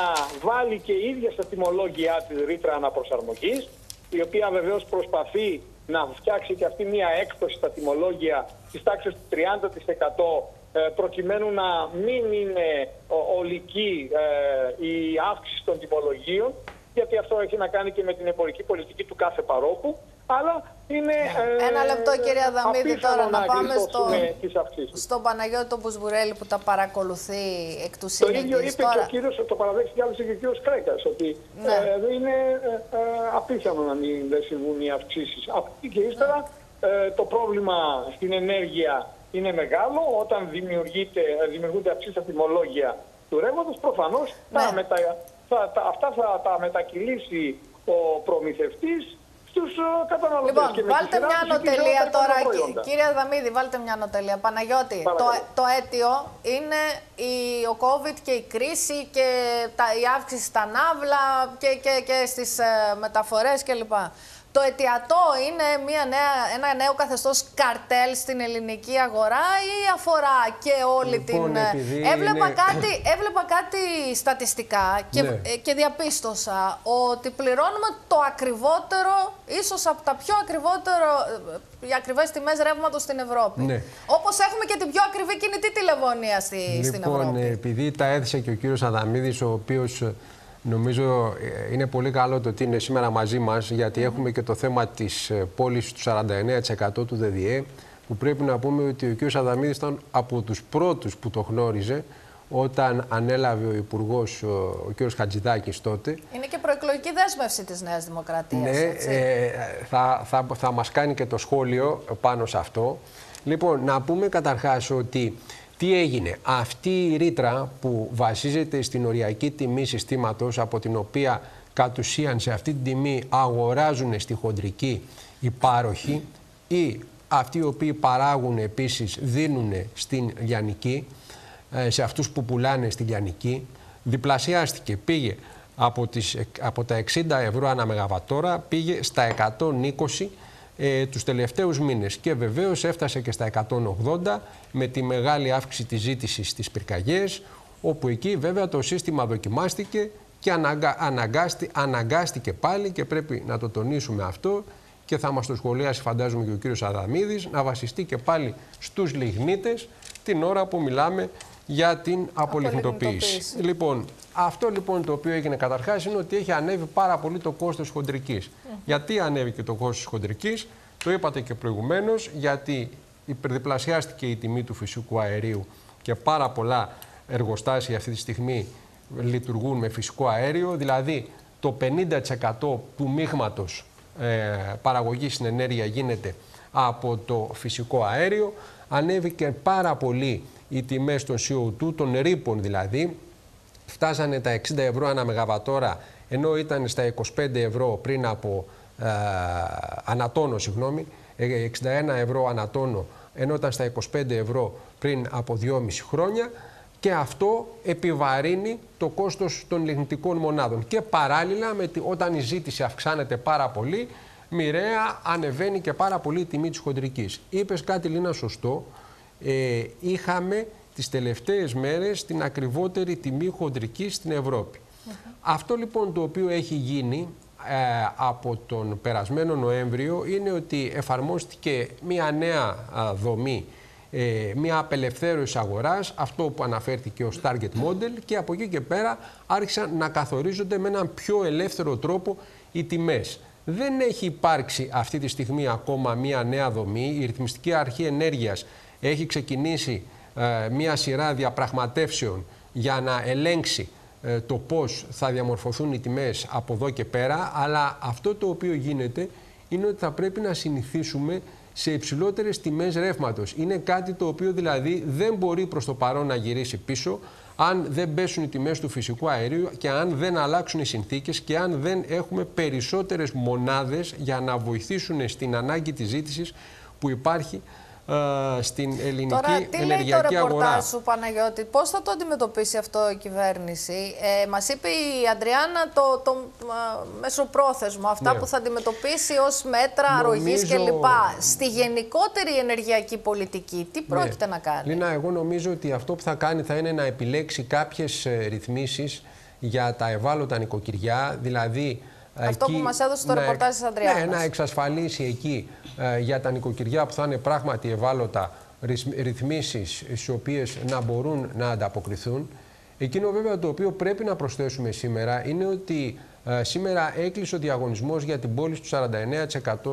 βάλει και η ίδια στα τιμολόγια της ρήτρα αναπροσαρμογής, η οποία βεβαίως προσπαθεί να φτιάξει και αυτή μια έκπτωση στα τιμολόγια της τάξης του 30%, προκειμένου να μην είναι ολική η αύξηση των τιμολόγιων, γιατί αυτό έχει να κάνει και με την εμπορική πολιτική του κάθε παρόχου. Αλλά είναι, ένα λεπτό κύριε Αδαμίδη τώρα να πάμε στον Παναγιώτο Μπουσμουρέλη που τα παρακολουθεί εκ του σύνεγγυς. Το ίδιο είπε τώρα... και ο κύριος, το παραδέχτηκε και άλλος και ο κύριος Κρέκας, ότι ναι. Είναι απίθανο να μην συμβούν οι αυξήσεις. Από εκεί και ύστερα το πρόβλημα στην ενέργεια είναι μεγάλο. Όταν δημιουργούνται αυξήσεις στα τιμολόγια του ρεύματος, προφανώς ναι. Αυτά θα τα μετακυλήσει ο προμηθευτής. Λοιπόν, βάλτε μια ανωτελεία τώρα, κύριε Αδαμίδη, βάλτε μια ανωτελεία. Παναγιώτη, το αίτιο είναι ο COVID και η κρίση και η αύξηση στα ναύλα και στις μεταφορές κλπ. Το αιτιατό είναι ένα νέο καθεστώς καρτέλ στην ελληνική αγορά ή αφορά και όλη την... Έβλεπα κάτι στατιστικά και, ναι. Και διαπίστωσα ότι πληρώνουμε το ακριβότερο, ίσως από τα πιο ακριβότερο, οι ακριβές τιμές ρεύματος στην Ευρώπη. Ναι. Όπως έχουμε και την πιο ακριβή κινητή τηλεφωνία στην Ευρώπη. Λοιπόν, επειδή τα έδεισε και ο κύριος Αδαμίδης, ο οποίος... Νομίζω είναι πολύ καλό το ότι είναι σήμερα μαζί μας, γιατί έχουμε και το θέμα της πώλησης του 49% του ΔΕΔΙΕ, που πρέπει να πούμε ότι ο κ. Αδαμίδης ήταν από τους πρώτους που το γνώριζε όταν ανέλαβε ο Υπουργός, ο κ. Χατζηδάκης τότε. Είναι και προεκλογική δέσμευση της Νέας Δημοκρατίας. Ναι, έτσι. Θα μας κάνει και το σχόλιο πάνω σε αυτό. Λοιπόν, να πούμε καταρχάς ότι... Τι έγινε? Αυτή η ρήτρα που βασίζεται στην οριακή τιμή συστήματος, από την οποία κατ' ουσίαν σε αυτή την τιμή αγοράζουν στη χοντρική οι πάροχοι ή αυτοί οι οποίοι παράγουν επίσης δίνουν στην λιανική, σε αυτούς που πουλάνε στη λιανική, διπλασιάστηκε, πήγε από τα 60 ευρώ ανά μεγαβατόρα, πήγε στα 120 τους τελευταίους μήνες και βεβαίως έφτασε και στα 180 με τη μεγάλη αύξηση της ζήτησης στις πυρκαγιές, όπου εκεί βέβαια το σύστημα δοκιμάστηκε και αναγκάστηκε πάλι, και πρέπει να το τονίσουμε αυτό και θα μας το σχολιάσει φαντάζομαι και ο κύριος Αδαμίδης, να βασιστεί και πάλι στους λιγνίτες την ώρα που μιλάμε για την απολιγνητοποίηση. Λοιπόν, αυτό λοιπόν το οποίο έγινε καταρχάς είναι ότι έχει ανέβει πάρα πολύ το κόστος χοντρικής. Γιατί ανέβηκε το κόστος χοντρικής? Το είπατε και προηγουμένως, γιατί υπερδιπλασιάστηκε η τιμή του φυσικού αερίου και πάρα πολλά εργοστάσια αυτή τη στιγμή λειτουργούν με φυσικό αέριο, δηλαδή το 50% του μείγματος παραγωγής στην ενέργεια γίνεται από το φυσικό αέριο. Ανέβηκε πάρα πολύ οι τιμές των CO2, των ρήπων δηλαδή, φτάσανε τα 60 ευρώ ανά μεγαβατόρα, ενώ ήταν στα 25 ευρώ πριν από ανατόνο, συγγνώμη, 61 ευρώ ανατόνο, ενώ ήταν στα 25 ευρώ πριν από 2,5 χρόνια, και αυτό επιβαρύνει το κόστος των λιγνητικών μονάδων. Και παράλληλα, όταν η ζήτηση αυξάνεται πάρα πολύ, μοιραία ανεβαίνει και πάρα πολύ η τιμή της χοντρικής. Είπες κάτι, Λίνα, σωστό. Είχαμε τις τελευταίες μέρες την ακριβότερη τιμή χοντρικής στην Ευρώπη. Αυτό λοιπόν το οποίο έχει γίνει από τον περασμένο Νοέμβριο είναι ότι εφαρμόστηκε μια νέα δομή, μια απελευθέρωση αγοράς, αυτό που αναφέρθηκε ως target model, και από εκεί και πέρα άρχισαν να καθορίζονται με έναν πιο ελεύθερο τρόπο οι τιμές. Δεν έχει υπάρξει αυτή τη στιγμή ακόμα μια νέα δομή. Η Ρυθμιστική Αρχή Ενέργειας έχει ξεκινήσει μια σειρά διαπραγματεύσεων για να ελέγξει το πώς θα διαμορφωθούν οι τιμές από εδώ και πέρα, αλλά αυτό το οποίο γίνεται είναι ότι θα πρέπει να συνηθίσουμε σε υψηλότερες τιμές ρεύματος. Είναι κάτι το οποίο δηλαδή δεν μπορεί προς το παρόν να γυρίσει πίσω, αν δεν πέσουν οι τιμές του φυσικού αερίου και αν δεν αλλάξουν οι συνθήκες και αν δεν έχουμε περισσότερες μονάδες για να βοηθήσουν στην ανάγκη της ζήτησης που υπάρχει στην ελληνική ενεργειακή αγορά. Τώρα, τι λέει το ρεπορτάζ σου, Παναγιώτη, πώς θα το αντιμετωπίσει αυτό η κυβέρνηση? Μας είπε η Ανδριάννα το μεσοπρόθεσμο, αυτά που θα αντιμετωπίσει ως μέτρα αρρωγής κλπ. Στη γενικότερη ενεργειακή πολιτική, τι πρόκειται να κάνει? Λίνα, εγώ νομίζω ότι αυτό που θα κάνει θα είναι να επιλέξει κάποιες ρυθμίσεις για τα ευάλωτα νοικοκυριά, δηλαδή... Αυτό που μας έδωσε το ρεπορτάζ της Ανδριάννας. Ναι, να εξασφαλίσει εκεί για τα νοικοκυριά που θα είναι πράγματι ευάλωτα ρυθμίσεις στις οποίες να μπορούν να ανταποκριθούν. Εκείνο βέβαια το οποίο πρέπει να προσθέσουμε σήμερα είναι ότι σήμερα έκλεισε ο διαγωνισμός για την πώληση του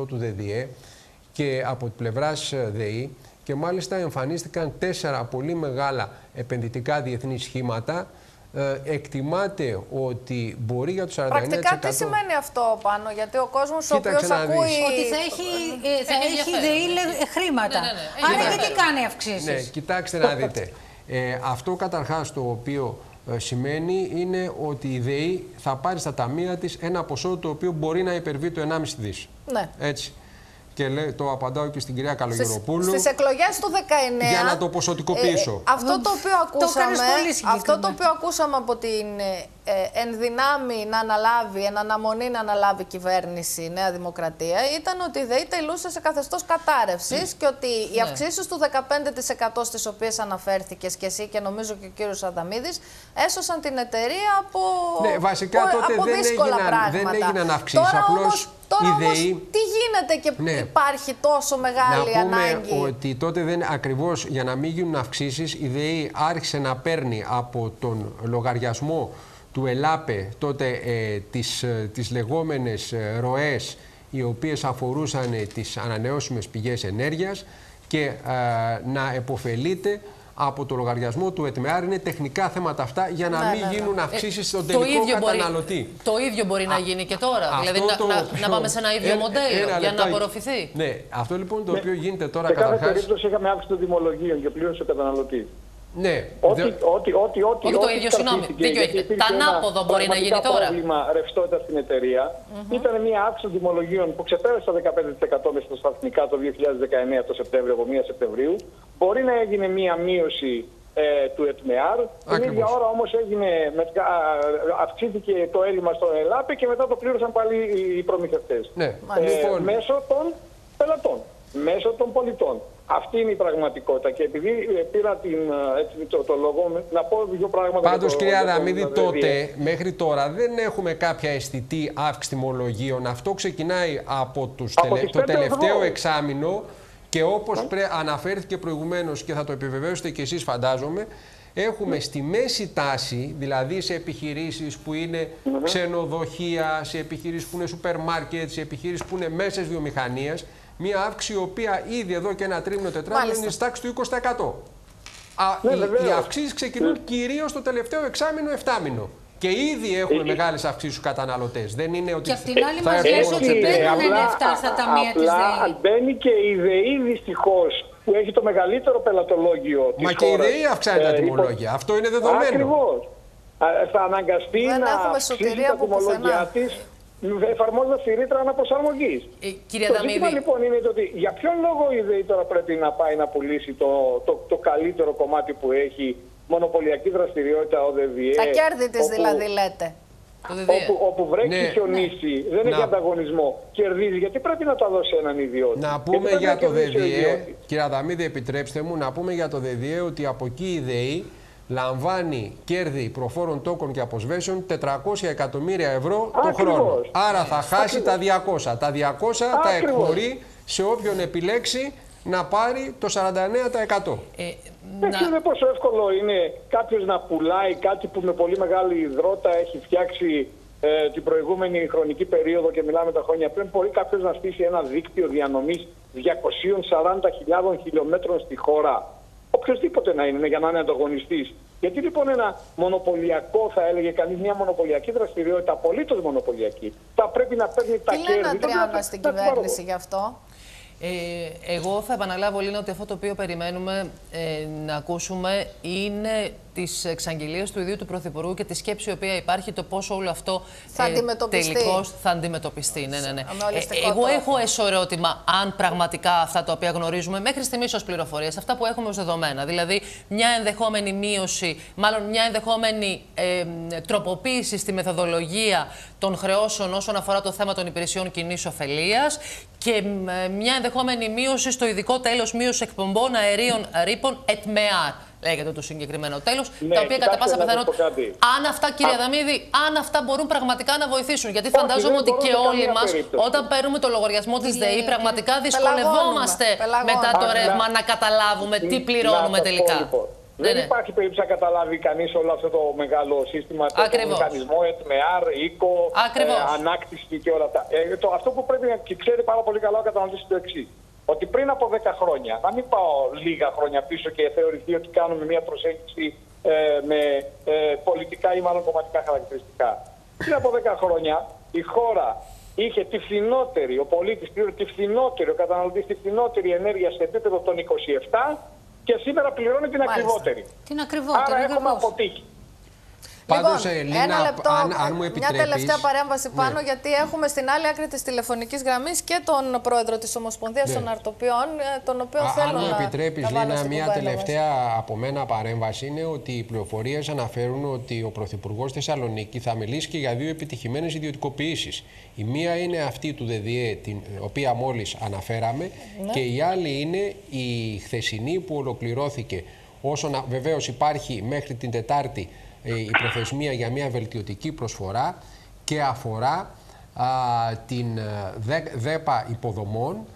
49% του ΔΕΔΙΕ και από την πλευράς ΔΕΗ, και μάλιστα εμφανίστηκαν 4 πολύ μεγάλα επενδυτικά διεθνή σχήματα. Εκτιμάται ότι μπορεί για τους 49%. Πρακτικά τι σημαίνει αυτό, Πάνω? Γιατί ο κόσμος ο οποίος ακούει ότι θα έχει ΔΕΗ χρήματα. Άρα γιατί κάνει αυξήσεις? Ναι, κοιτάξτε να δείτε. Αυτό καταρχάς το οποίο σημαίνει είναι ότι η ΔΕΗ θα πάρει στα ταμεία της ένα ποσό το οποίο μπορεί να υπερβεί το 1,5 δις. Ναι. Έτσι. Και το απαντάω και στην κυρία Καλογεροπούλου. Στις εκλογές του 19. Για να το ποσοτικοποιήσω. Αυτό το οποίο ακούσαμε από την εν δυνάμει να αναλάβει, εν αναμονή να αναλάβει κυβέρνηση Νέα Δημοκρατία, ήταν ότι η ΔΕΗ τελούσε σε καθεστώς κατάρρευσης και ότι οι αυξήσεις του 15% στις οποίες αναφέρθηκες και εσύ και νομίζω και ο κύριος Αδαμίδης έσωσαν την εταιρεία από, βασικά, τότε από δύσκολα πράγματα. Δεν έγιναν αυξήσεις, απλώς. Τώρα όμως τι γίνεται και υπάρχει τόσο μεγάλη ανάγκη? Να πούμε ότι τότε ακριβώς για να μην γίνουν αυξήσεις η ΔΕΗ άρχισε να παίρνει από τον λογαριασμό του ΕΛΑΠΕ τότε τις λεγόμενες ροές οι οποίες αφορούσαν τις ανανεώσιμες πηγές ενέργειας και να επωφελείται από το λογαριασμό του ΕΤΜΕΑΡ. Είναι τεχνικά θέματα αυτά για να μην γίνουν αυξήσεις στον τελικό καταναλωτή. Το ίδιο μπορεί να γίνει και τώρα. Δηλαδή να πάμε σε ένα ίδιο μοντέλο για να απορροφηθεί. Ναι, αυτό λοιπόν το οποίο γίνεται τώρα καταρχάς. Σε κάθε περίπτωση είχαμε αύξηση των τιμολογίων και πλήρωσε ο καταναλωτή. Ναι. Όχι το ίδιο, συγγνώμη. Δίκιο έχετε. Τα ανάποδο μπορεί να γίνει τώρα. Το πρόβλημα ρευστότητα στην εταιρεία ήταν μια αύξηση των τιμολογίων που ξεπέρασε το 15% με σταθμικά το 2019 το Σεπτέμβριο, από 1 Σεπτεμβρίου. Μπορεί να έγινε μια μείωση του ΕΤΜΕΑΡ. Την ίδια ώρα όμως αυξήθηκε το έλλειμμα στο ΕΛΑΠΕ και μετά το πλήρωσαν πάλι οι προμηθευτές. Ναι. Μέσω των πελατών, μέσω των πολιτών. Αυτή είναι η πραγματικότητα και επειδή πήρα το λόγο να πω δύο πράγματα. Πάντως κυρία Αδαμίδη, τότε μέχρι τώρα δεν έχουμε κάποια αισθητή αύξηση τιμολογίων. Αυτό ξεκινάει από το τελευταίο εξάμηνο και όπως αναφέρθηκε προηγουμένως και θα το επιβεβαιώσετε και εσείς φαντάζομαι, έχουμε στη μέση τάση, δηλαδή σε επιχειρήσεις που είναι ξενοδοχεία, σε επιχειρήσεις που είναι σούπερ μάρκετ, σε επιχειρήσεις που είναι μέσες βιομηχανίας, μια αύξηση η οποία ήδη εδώ και ένα τρίμηνο τετράμινο είναι στη τάξη του 20%. Οι αυξήσεις ξεκινούν κυρίως το τελευταίο εξάμηνο, εφτάμηνο. Και ήδη έχουμε μεγάλες αυξήσεις στους καταναλωτές. Δεν είναι ότι. Και απ' την άλλη μας λες ότι δεν είναι λεφτά στα ταμεία της ΔΕΗ. Μπαίνει και η ΔΕΗ δυστυχώς που έχει το μεγαλύτερο πελατολόγιο της χώρας. Μα και η ΔΕΗ αυξάνει τα τιμολόγια. Αυτό είναι δεδομένο. Ακριβώς. Θα αναγκαστεί να αυξήσει τα τιμολόγια της. Εφαρμόζοντας τη ρήτρα αναπροσαρμογής. Το ζήτημα λοιπόν είναι ότι για ποιον λόγο η ΔΕΗ τώρα πρέπει να πάει να πουλήσει το καλύτερο κομμάτι που έχει, μονοπωλιακή δραστηριότητα, ο ΔΕΔΙΕ. Τα κέρδη της δηλαδή, λέτε. Όπου βρέχει χιονίσει, δεν έχει ανταγωνισμό, κερδίζει, γιατί πρέπει να τα δώσει έναν ιδιότητα. Να πούμε για το ΔΕΔΙΕ, κύριε Αδαμίδη, επιτρέψτε μου να πούμε για το ΔΕΔΙΕ ότι από εκεί η ΔΕΗ λαμβάνει κέρδη προφόρων τόκων και αποσβέσεων 400 εκατομμύρια ευρώ το χρόνο. Άρα θα χάσει τα 200. Τα 200 τα εκχωρεί σε όποιον επιλέξει να πάρει το 49%. Δεν ξέρω πόσο εύκολο είναι κάποιος να πουλάει κάτι που με πολύ μεγάλη υδρότα έχει φτιάξει την προηγούμενη χρονική περίοδο και μιλάμε τα χρόνια πριν. Μπορεί κάποιος να στήσει ένα δίκτυο διανομής 240.000 χιλιόμετρων στη χώρα. Οποιοςδήποτε να είναι, για να είναι ανταγωνιστής. Γιατί λοιπόν ένα μονοπωλιακό, θα έλεγε κανείς, μια μονοπωλιακή δραστηριότητα, απολύτως μονοπωλιακή, θα πρέπει να παίρνει τα κέρδη. Τι λένε Αντριάννα στην κυβέρνηση γι' αυτό? Εγώ θα επαναλάβω, Λίνα, ότι αυτό το οποίο περιμένουμε να ακούσουμε είναι της εξαγγελίας του ιδίου του Πρωθυπουργού και τη σκέψη η οποία υπάρχει, το πόσο όλο αυτό τελικώς θα αντιμετωπιστεί. Ναι. Εγώ έχω εσωρεώτημα αν πραγματικά αυτά τα οποία γνωρίζουμε μέχρι στιγμής ως πληροφορίες, αυτά που έχουμε ως δεδομένα, δηλαδή μια ενδεχόμενη μείωση, μάλλον μια ενδεχόμενη τροποποίηση στη μεθοδολογία των χρεώσεων όσον αφορά το θέμα των υπηρεσιών κοινής ωφελίας και μια ενδεχόμενη μείωση στο ειδικό τέλος μείωση εκπομπών αερίων ρήπων ΕΤΜΕΑΡ. Λέγεται το συγκεκριμένο τέλος, ναι, τα οποία κατά πάσα πιθανότητα. Αν αυτά, κύριε Αδαμίδη, αν αυτά μπορούν πραγματικά να βοηθήσουν. Γιατί φαντάζομαι ότι και όλοι μας, όταν παίρνουμε το λογαριασμό της ΔΕΗ, πραγματικά δυσκολευόμαστε μετά το ρεύμα να καταλάβουμε τι πληρώνουμε τελικά. Δεν υπάρχει περίπτωση να καταλάβει κανείς όλο αυτό το μεγάλο σύστημα, το μηχανισμό, ΕΤΜΕΑΡ, οίκο, ανάκτηση και όλα αυτά. Αυτό που πρέπει να ξέρει πάρα πολύ καλά ο καταναλωτής το εξής. Ότι πριν από 10 χρόνια, να μην πάω λίγα χρόνια πίσω και θεωρηθεί ότι κάνουμε μια προσέγγιση με πολιτικά ή μάλλον κομματικά χαρακτηριστικά. Πριν από 10 χρόνια η χώρα είχε τη φθηνότερη, ο πολίτης πλήρωσε τη φθηνότερη, ο καταναλωτής τη φθηνότερη ενέργεια σε επίπεδο των 27 και σήμερα πληρώνει την ακριβότερη. Άρα έχουμε αποτύχει. Πάντως, λοιπόν, Λίνα, ένα λεπτό, αν μου επιτρέπεις, μια τελευταία παρέμβαση πάνω, ναι, γιατί έχουμε στην άλλη άκρη της τηλεφωνικής γραμμής και τον πρόεδρο της Ομοσπονδίας, ναι, των Αρτοποιών, τον οποίο θέλω να... Αν μου επιτρέπεις, Λίνα, μια τελευταία από μένα παρέμβαση είναι ότι οι πληροφορίες αναφέρουν ότι ο Πρωθυπουργός Θεσσαλονίκη θα μιλήσει και για δύο επιτυχημένες ιδιωτικοποιήσεις. Η μία είναι αυτή του ΔΕΔΙΕ, την οποία μόλις αναφέραμε, ναι, και η άλλη είναι η χθεσινή που ολοκληρώθηκε. Βεβαίως υπάρχει μέχρι την Τετάρτη η προθεσμία για μια βελτιωτική προσφορά και αφορά την ΔΕΠΑ υποδομών,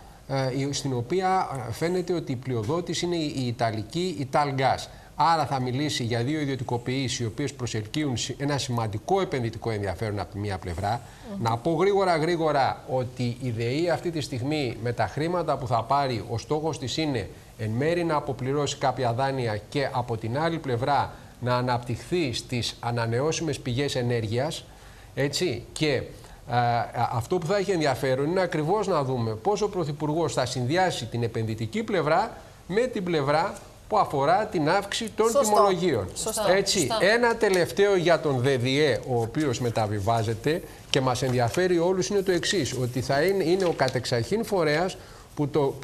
στην οποία φαίνεται ότι η πλειοδότηση είναι η Ιταλική, η Talgas. Άρα θα μιλήσει για δύο ιδιωτικοποιήσεις οι οποίες προσελκύουν ένα σημαντικό επενδυτικό ενδιαφέρον από τη μία πλευρά. Να πω γρήγορα ότι η ΔΕΗ αυτή τη στιγμή με τα χρήματα που θα πάρει, ο στόχος της είναι εν μέρη να αποπληρώσει κάποια δάνεια και από την άλλη πλευρά να αναπτυχθεί στις ανανεώσιμες πηγές ενέργειας, έτσι, και αυτό που θα έχει ενδιαφέρον είναι ακριβώς να δούμε πώς ο Πρωθυπουργός θα συνδυάσει την επενδυτική πλευρά με την πλευρά που αφορά την αύξηση των τιμολογίων. Έτσι, ένα τελευταίο για τον ΔΕΔΙΕ, ο οποίος μεταβιβάζεται και μας ενδιαφέρει όλους, είναι το εξής, ότι θα είναι ο κατεξαχήν φορέας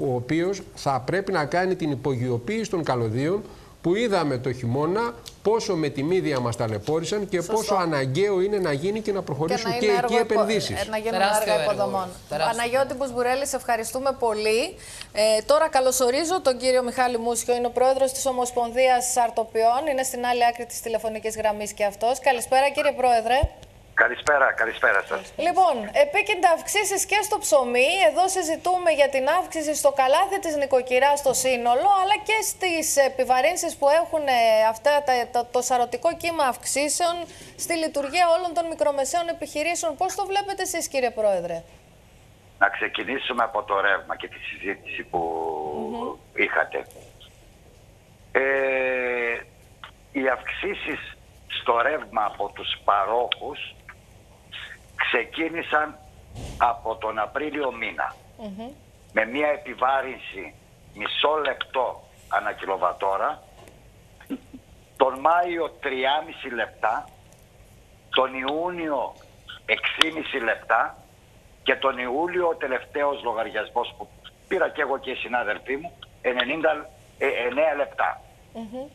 ο οποίος θα πρέπει να κάνει την υπογειοποίηση των καλωδίων, που είδαμε το χειμώνα πόσο με τη μύδια μας ταλαιπώρησαν και πόσο αναγκαίο είναι να γίνει και να προχωρήσουν και εκεί επενδύσεις. Να γίνουν έργα υποδομών. Παναγιώτη Μπουσμουρέλη, σε ευχαριστούμε πολύ. Τώρα καλωσορίζω τον κύριο Μιχάλη Μούσιο, είναι ο πρόεδρος της Ομοσπονδίας Αρτοποιών. Είναι στην άλλη άκρη της τηλεφωνικής γραμμής και αυτός. Καλησπέρα, κύριε πρόεδρε. Καλησπέρα σας. Λοιπόν, επίκεντα αυξήσεις και στο ψωμί. Εδώ συζητούμε για την αύξηση στο καλάθι της νοικοκυράς στο σύνολο, αλλά και στις επιβαρύνσεις που έχουν αυτά το σαρωτικό κύμα αυξήσεων στη λειτουργία όλων των μικρομεσαίων επιχειρήσεων. Πώς το βλέπετε εσείς, κύριε πρόεδρε? Να ξεκινήσουμε από το ρεύμα και τη συζήτηση που είχατε. Οι αυξήσεις στο ρεύμα από τους παρόχους ξεκίνησαν από τον Απρίλιο μήνα με μια επιβάρυνση μισό λεπτό ανά κιλοβατόρα, τον Μάιο 3,5 λεπτά, τον Ιούνιο 6,5 λεπτά και τον Ιούλιο ο τελευταίος λογαριασμός που πήρα και εγώ και οι συνάδελφοί μου 99 λεπτά.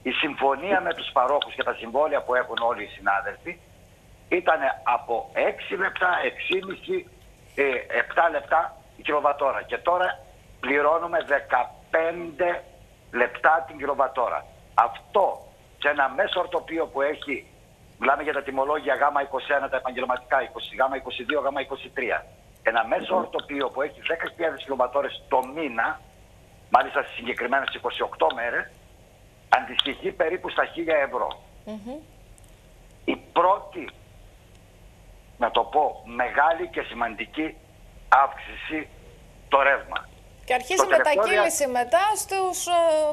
Η συμφωνία με τους παρόχους και τα συμβόλαια που έχουν όλοι οι συνάδελφοι ήταν από 6 λεπτά, 6,5, 7 λεπτά η κιλοβατόρα. Και τώρα πληρώνουμε 15 λεπτά την κιλοβατόρα. Αυτό σε ένα μέσο ορτοπείο που έχει, μιλάμε για τα τιμολόγια Γ21, τα επαγγελματικά, Γ22, Γ23. Ένα μέσο ορτοπείο που έχει 10.000 κιλοβατόρες το μήνα, μάλιστα συγκεκριμένα στις 28 μέρες, αντιστοιχεί περίπου στα 1.000 ευρώ. Η πρώτη, να το πω, μεγάλη και σημαντική αύξηση το ρεύμα. Και αρχίζει η μετακύληση μετά στους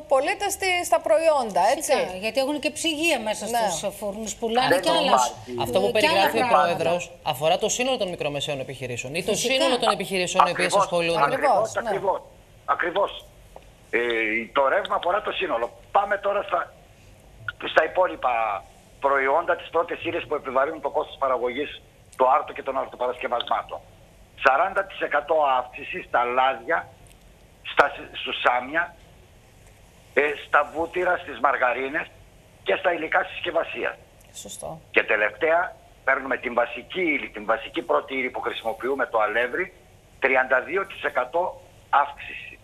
πολίτες στα προϊόντα, έτσι. Φυσικά, γιατί έχουν και ψυγεία μέσα στους φούρνους, πουλάνε και άλλα. Αυτό που περιγράφει ο πρόεδρος αφορά το σύνολο των μικρομεσαίων επιχειρήσεων ή το σύνολο των επιχειρήσεων οι οποίες ασχολούνται. Ακριβώς. Το ρεύμα αφορά το σύνολο. Πάμε τώρα στα υπόλοιπα προϊόντα, τις πρώτες ύλες που επιβαρύνουν το κόστος παραγωγής του άρτου και των αρτοπαρασκευασμάτων. 40% αύξηση στα λάδια, στα σουσάμια, στα βούτυρα, στις μαργαρίνες και στα υλικά συσκευασίας. Σωστό. Και τελευταία, παίρνουμε την βασική ύλη, την βασική πρώτη ύλη που χρησιμοποιούμε, το αλεύρι, 32% αύξηση.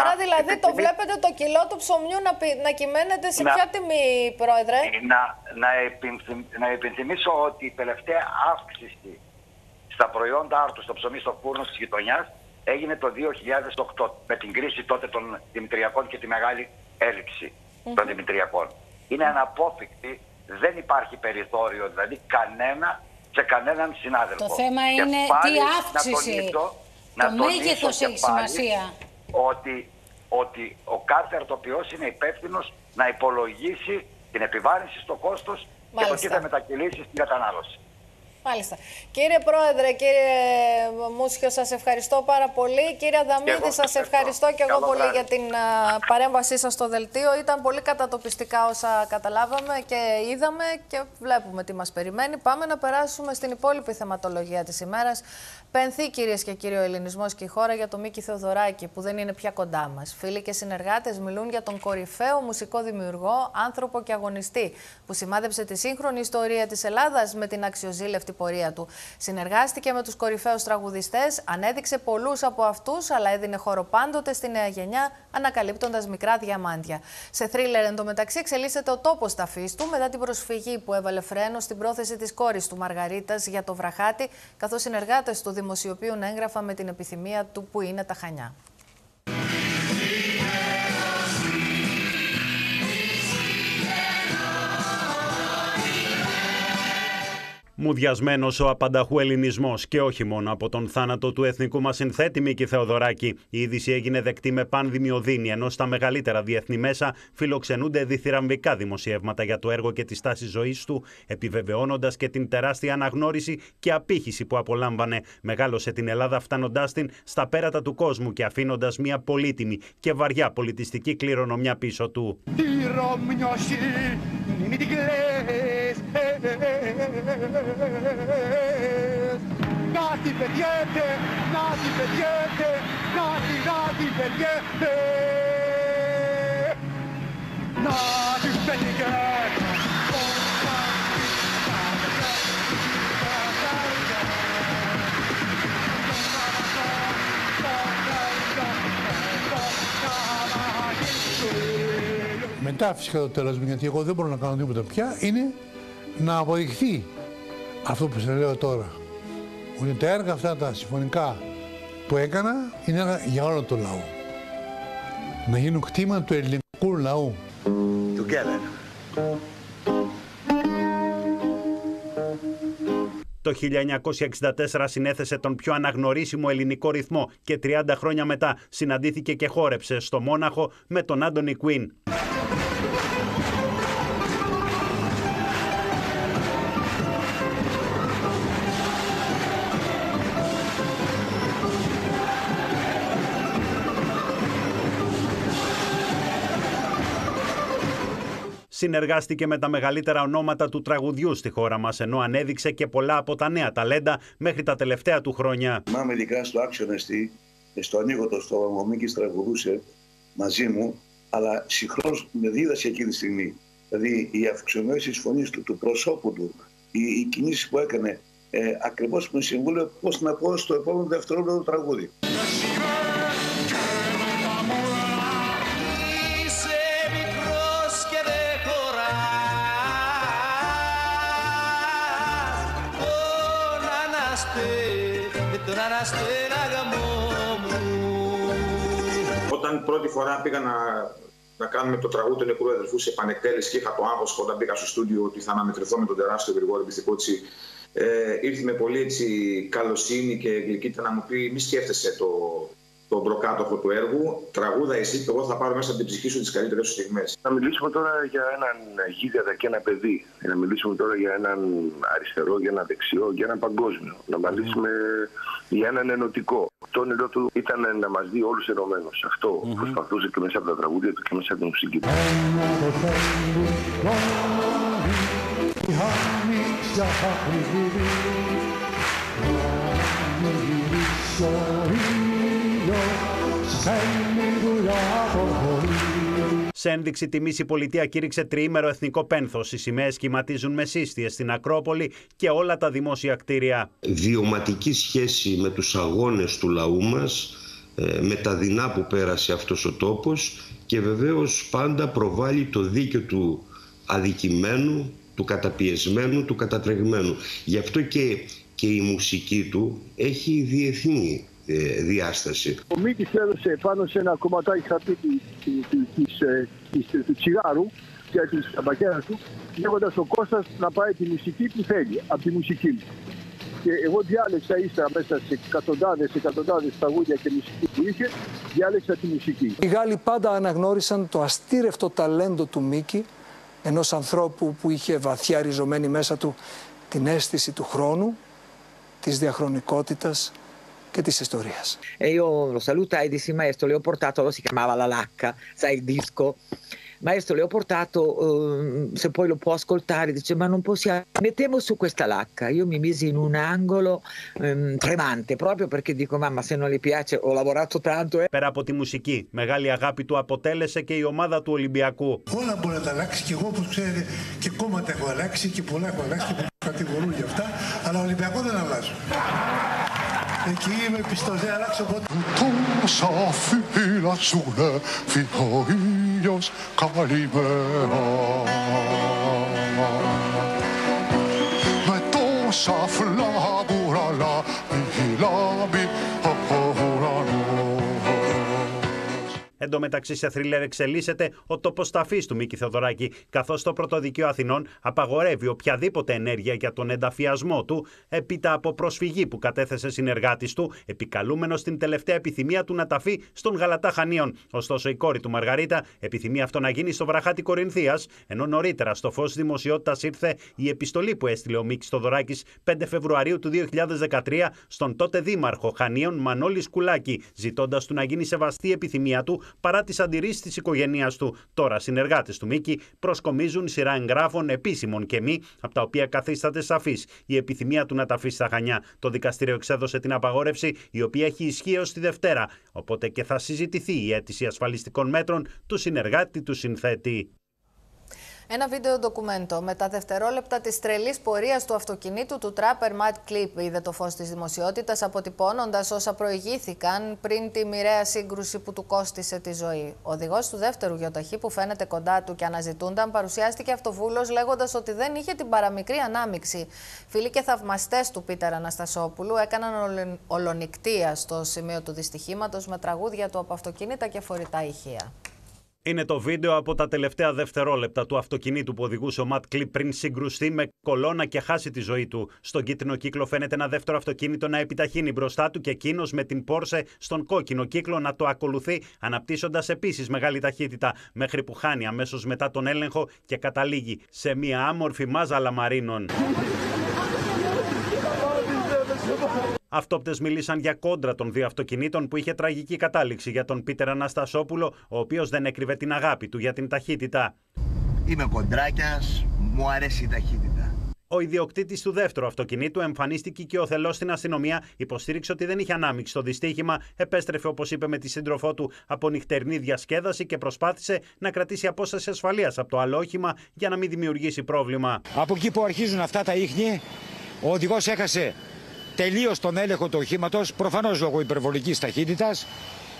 Άρα δηλαδή το τιμή... βλέπετε το κιλό του ψωμιού να κυμαίνεται σε ποια τιμή, πρόεδρε? Να επιθυμίσω ότι η τελευταία αύξηση στα προϊόντα άρτου, στο ψωμί, στο φούρνο της γειτονιάς έγινε το 2008 με την κρίση τότε των δημητριακών και τη μεγάλη έλλειψη των δημητριακών. Είναι αναπόφευκτη, δεν υπάρχει περιθώριο δηλαδή σε κανέναν συνάδελφο. Το θέμα και είναι τι αύξηση, το μέγεθος έχει σημασία. Ότι ο κάθε αρτοποιός είναι υπεύθυνος να υπολογίσει την επιβάρυνση στο κόστος και το τι θα μετακυλήσει στην κατανάλωση. Μάλιστα. Κύριε Πρόεδρε, κύριε Μούσιο, σας ευχαριστώ πάρα πολύ. Κύριε Αδαμίδη, σας ευχαριστώ και εγώ πολύ για την παρέμβασή σας στο Δελτίο. Ήταν πολύ κατατοπιστικά όσα καταλάβαμε και είδαμε και βλέπουμε τι μας περιμένει. Πάμε να περάσουμε στην υπόλοιπη θεματολογία της ημέρας. Πενθεί, κυρίες και κύριοι, ο ελληνισμός και η χώρα για τον Μίκη Θεοδωράκη, που δεν είναι πια κοντά μας. Φίλοι και συνεργάτες μιλούν για τον κορυφαίο μουσικό δημιουργό, άνθρωπο και αγωνιστή, που σημάδεψε τη σύγχρονη ιστορία της Ελλάδας με την αξιοζήλευτη πορεία του. Συνεργάστηκε με τους κορυφαίους τραγουδιστές, ανέδειξε πολλούς από αυτούς, αλλά έδινε χώρο πάντοτε στη νέα γενιά, ανακαλύπτοντας μικρά διαμάντια. Σε θρίλερ, εντωμεταξύ, εξελίσσεται ο τόπος ταφής του μετά την προσφυγή που έβαλε φρένο στην πρόθεση της κόρης του Μαργαρίτας για το Βραχάτι, καθώς συνεργάτες του δημοσιοποιούν έγγραφα με την επιθυμία του που είναι τα Χανιά. Μουδιασμένος ο απανταχού ελληνισμός και όχι μόνο από τον θάνατο του εθνικού μας συνθέτη Μίκη Θεοδωράκη. Η είδηση έγινε δεκτή με πανδημιοδίνη, ενώ στα μεγαλύτερα διεθνή μέσα φιλοξενούνται διθυραμβικά δημοσιεύματα για το έργο και τη στάση ζωής του, επιβεβαιώνοντας και την τεράστια αναγνώριση και απήχηση που απολάμβανε. Μεγάλωσε την Ελλάδα φτάνοντάς την στα πέρατα του κόσμου και αφήνοντας μια πολύτιμη και βαριά πολιτιστική κληρονομιά πίσω του. Μετά φυσικά το τέλος μου, γιατί εγώ δεν μπορώ να κάνω τίποτα πια, είναι να αποδειχθεί αυτό που σας λέω τώρα, ότι τα έργα αυτά τα συμφωνικά που έκανα είναι έργα για όλο τον λαό. Να γίνουν κτήμα του ελληνικού λαού. Together. Το 1964 συνέθεσε τον πιο αναγνωρίσιμο ελληνικό ρυθμό και 30 χρόνια μετά συναντήθηκε και χόρεψε στο Μόναχο με τον Άντωνι Κουίν. Συνεργάστηκε με τα μεγαλύτερα ονόματα του τραγουδιού στη χώρα μας, ενώ ανέδειξε και πολλά από τα νέα ταλέντα μέχρι τα τελευταία του χρόνια. Θυμάμαι ειδικά στο Άξιον Εστί και στο Ανοίγωτο στο ο Μίκης τραγουδούσε μαζί μου, αλλά συγχρόνως με δίδασε εκείνη τη στιγμή. Δηλαδή οι αυξημένες της φωνής του, του προσώπου του, οι κινήσεις που έκανε, ακριβώς με συμβούλευε πώς να πω στο επόμενο δευτερόλεπτο τραγούδι. Όταν πρώτη φορά πήγα να κάνουμε το τραγούδι του νεκρού αδελφού σε επανεκτέλεση και είχα το άγχος όταν μπήκα στο στούντιο ότι θα αναμετρηθώ με τον τεράστιο Γρηγόρη Μπιστικότσι, ήρθε με πολύ έτσι καλοσύνη και γλυκύτητα να μου πει: μη σκέφτεσαι τον προκάτοχο του έργου, τραγούδα εσύ και εγώ θα πάρω μέσα από την ψυχή σου τις καλύτερες σου στιγμές. Να μιλήσουμε τώρα για έναν γίγαντα και ένα παιδί, να μιλήσουμε τώρα για έναν αριστερό, για ένα δεξιό, για έναν παγκόσμιο, να μιλήσουμε για έναν ενωτικό. το όνειρό του ήταν να μας δει όλους ενωμένους. Αυτό προσπαθούσε και μέσα από τα τραγούδια του και μέσα από την μουσική του. Σε ένδειξη τιμής η πολιτεία κήρυξε τριήμερο εθνικό πένθος. Οι σημαίες σχηματίζουν με σύστιες στην Ακρόπολη και όλα τα δημόσια κτίρια. Βιωματική σχέση με τους αγώνες του λαού μας, με τα δεινά που πέρασε αυτός ο τόπος και βεβαίως πάντα προβάλλει το δίκαιο του αδικημένου, του καταπιεσμένου, του κατατρεγμένου. Γι' αυτό και η μουσική του έχει διεθνή διάσταση. Ο Μίκης έδωσε πάνω σε ένα κομματάκι χαρτί του τσιγάρου και της ταμπακέρας του, λέγοντας ο Κώστας να πάει τη μουσική που θέλει, από τη μουσική μου. Και εγώ διάλεξα ύστερα μέσα σε εκατοντάδες τραγούδια και μουσική που είχε, διάλεξα τη μουσική. Οι Γάλλοι πάντα αναγνώρισαν το αστήρευτο ταλέντο του Μίκη, ενός ανθρώπου που είχε βαθιά ριζωμένη μέσα του την αίσθηση του χρόνου, της διαχρονικότητας και της ιστορίας. Io lo salutai dissi maestro, le ho portato, lo si chiamava la lacca, sai il disco. Maestro, le ho portato, se poi lo può ascoltare, dice ma non possiamo. Mettiamo su questa lacca. Io mi misi in un angolo tremante proprio perché dico mamma se non le piace ho lavorato tanto. Πέρα από τη μουσική, μεγάλη αγάπη του αποτέλεσε και η ομάδα του Ολυμπιακού. Όλα μπορεί να τα αλλάξει και εγώ όπως ξέρετε και κόμματα έχω αλλάξει και πολλά έχω αλλάξει και κατηγορούν για αυτά, αλλά Ολυμπιακό δεν αλλάζω. Εκεί είμαι πιστός, δεν αλλάξω ποτέ. Εν τω μεταξύ σε θρίλερ εξελίσσεται ο τοποσταφής του Μίκη Θεοδωράκη, καθώς το Πρωτοδικείο Αθηνών απαγορεύει οποιαδήποτε ενέργεια για τον ενταφιασμό του έπειτα από προσφυγή που κατέθεσε συνεργάτης του, επικαλούμενος την τελευταία επιθυμία του να ταφεί στον Γαλατά Χανίων. Ωστόσο η κόρη του Μαργαρίτα επιθυμεί αυτό να γίνει στο Βραχάτι Κορινθίας, ενώ νωρίτερα στο φως δημοσιότητας ήρθε η επιστολή που έστειλε ο Μίκης Θεοδωράκης 5 Φεβρουαρίου του 2013 στον τότε δήμαρχο Χανίων Μανώλη Σκουλάκη, ζητώντας του να γίνει σεβαστή επιθυμία του. Παρά τις αντιρρήσεις της οικογένειάς του, τώρα συνεργάτες του Μίκη προσκομίζουν σειρά εγγράφων επίσημων και μη, από τα οποία καθίσταται σαφής η επιθυμία του να ταφεί στα Χανιά. Το δικαστήριο εξέδωσε την απαγόρευση, η οποία έχει ισχύ ως τη Δευτέρα. Οπότε και θα συζητηθεί η αίτηση ασφαλιστικών μέτρων του συνεργάτη του συνθέτη. Ένα βίντεο ντοκουμέντο με τα δευτερόλεπτα της τρελής πορείας του αυτοκινήτου του τράπερ Ματ Κλιπ είδε το φως της δημοσιότητας, αποτυπώνοντας όσα προηγήθηκαν πριν τη μοιραία σύγκρουση που του κόστισε τη ζωή. Ο οδηγός του δεύτερου γεωταχή που φαίνεται κοντά του και αναζητούνταν παρουσιάστηκε αυτοβούλος λέγοντας ότι δεν είχε την παραμικρή ανάμειξη. Φίλοι και θαυμαστές του Πίτερ Αναστασόπουλου έκαναν ολονικτία στο σημείο του δυστυχήματος με τραγούδια του από αυτοκίνητα και φορητά ηχεία. Είναι το βίντεο από τα τελευταία δευτερόλεπτα του αυτοκινήτου που οδηγούσε ο Ματ Κλιπ πριν συγκρουστεί με κολόνα και χάσει τη ζωή του. Στον κίτρινο κύκλο φαίνεται ένα δεύτερο αυτοκίνητο να επιταχύνει μπροστά του και εκείνος με την Πόρσε στον κόκκινο κύκλο να το ακολουθεί, αναπτύσσοντας επίσης μεγάλη ταχύτητα, μέχρι που χάνει αμέσως μετά τον έλεγχο και καταλήγει σε μια άμορφη μάζα λαμαρίνων. Αυτόπτες μίλησαν για κόντρα των δύο αυτοκινήτων που είχε τραγική κατάληξη για τον Πίτερ Αναστασόπουλο, ο οποίος δεν έκρυβε την αγάπη του για την ταχύτητα. Είμαι κοντράκιας, μου αρέσει η ταχύτητα. Ο ιδιοκτήτης του δεύτερου αυτοκινήτου εμφανίστηκε και ο θελός στην αστυνομία, υποστήριξε ότι δεν είχε ανάμειξη στο δυστύχημα, επέστρεφε όπως είπε με τη σύντροφό του από νυχτερινή διασκέδαση και προσπάθησε να κρατήσει απόσταση ασφαλείας από το άλλο όχημα για να μην δημιουργήσει πρόβλημα. Από εκεί που αρχίζουν αυτά τα ίχνη, ο οδηγός έχασε τελείως τον έλεγχο του οχήματος, προφανώς λόγω υπερβολικής ταχύτητας,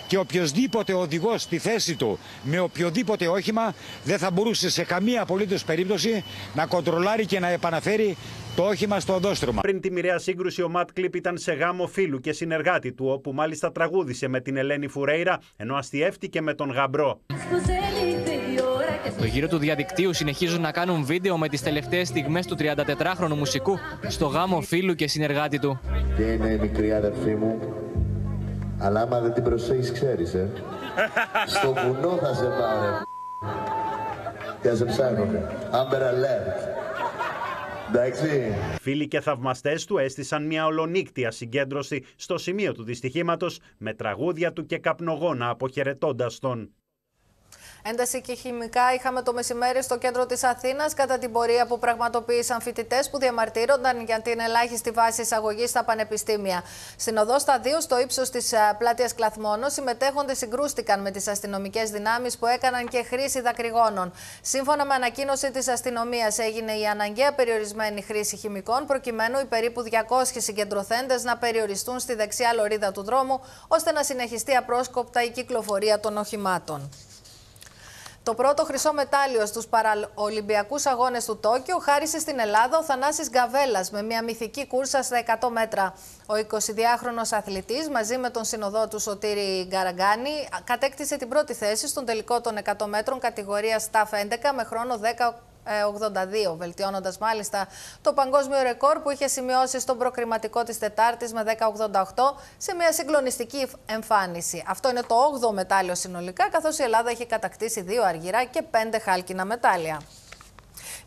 και οποιοδήποτε οδηγός στη θέση του με οποιοδήποτε όχημα δεν θα μπορούσε σε καμία απολύτως περίπτωση να κοντρολάρει και να επαναφέρει το όχημα στο οδόστρωμα. Πριν τη μοιραία σύγκρουση, ο Ματ Κλιπ ήταν σε γάμο φίλου και συνεργάτη του, όπου μάλιστα τραγούδησε με την Ελένη Φουρέιρα, ενώ αστιεύτηκε με τον γαμπρό. Το γύρο του διαδικτύου συνεχίζουν να κάνουν βίντεο με τις τελευταίες στιγμές του 34χρονου μουσικού στο γάμο φίλου και συνεργάτη του. Και είναι η μικρή αδερφή μου, αλλά άμα δεν την προσέχεις ξέρεις, στο βουνό θα σε πάρε. Και θα σε ψάχνω, Amber Alert. Εντάξει. Φίλοι και θαυμαστές του έστησαν μια ολονύκτια συγκέντρωση στο σημείο του δυστυχήματος με τραγούδια του και καπνογόνα αποχαιρετώντας τον. Ένταση και χημικά είχαμε το μεσημέρι στο κέντρο της Αθήνας κατά την πορεία που πραγματοποίησαν φοιτητές που διαμαρτύρονταν για την ελάχιστη βάση εισαγωγής στα πανεπιστήμια. Στην οδό Σταδίου, στο ύψος της πλατείας Κλαθμόνος, συμμετέχοντες συγκρούστηκαν με τις αστυνομικές δυνάμεις που έκαναν και χρήση δακρυγόνων. Σύμφωνα με ανακοίνωση της αστυνομίας, έγινε η αναγκαία περιορισμένη χρήση χημικών, προκειμένου οι περίπου 200 συγκεντρωθέντες να περιοριστούν στη δεξιά λωρίδα του δρόμου, ώστε να συνεχιστεί απρόσκοπτα η κυκλοφορία των οχημάτων. Το πρώτο χρυσό μετάλλιο στους παραολυμπιακούς αγώνες του Τόκιο χάρισε στην Ελλάδα ο Θανάσης Γκαβέλας με μια μυθική κούρσα στα 100 μέτρα. Ο 22χρονος αθλητής μαζί με τον συνοδό του Σωτήρη Γκαραγκάνη κατέκτησε την πρώτη θέση στον τελικό των 100 μέτρων κατηγορίας ΤΑΦ 11 με χρόνο 10.82, βελτιώνοντας μάλιστα το παγκόσμιο ρεκόρ που είχε σημειώσει στον προκριματικό της Τετάρτης με 10.88 σε μια συγκλονιστική εμφάνιση. Αυτό είναι το 8ο μετάλλιο συνολικά, καθώς η Ελλάδα έχει κατακτήσει 2 αργυρά και 5 χάλκινα μετάλλια.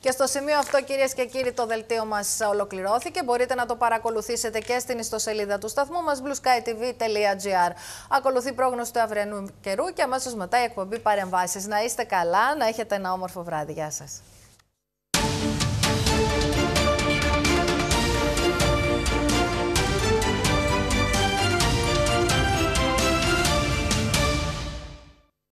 Και στο σημείο αυτό, κυρίες και κύριοι, το δελτίο μας ολοκληρώθηκε. Μπορείτε να το παρακολουθήσετε και στην ιστοσελίδα του σταθμού μας blueskytv.gr. Ακολουθεί πρόγνωση του αυριανού καιρού και αμέσως μετά η εκπομπή παρεμβάσεις. Να είστε καλά, να έχετε ένα όμορφο βράδυ. Γεια σας.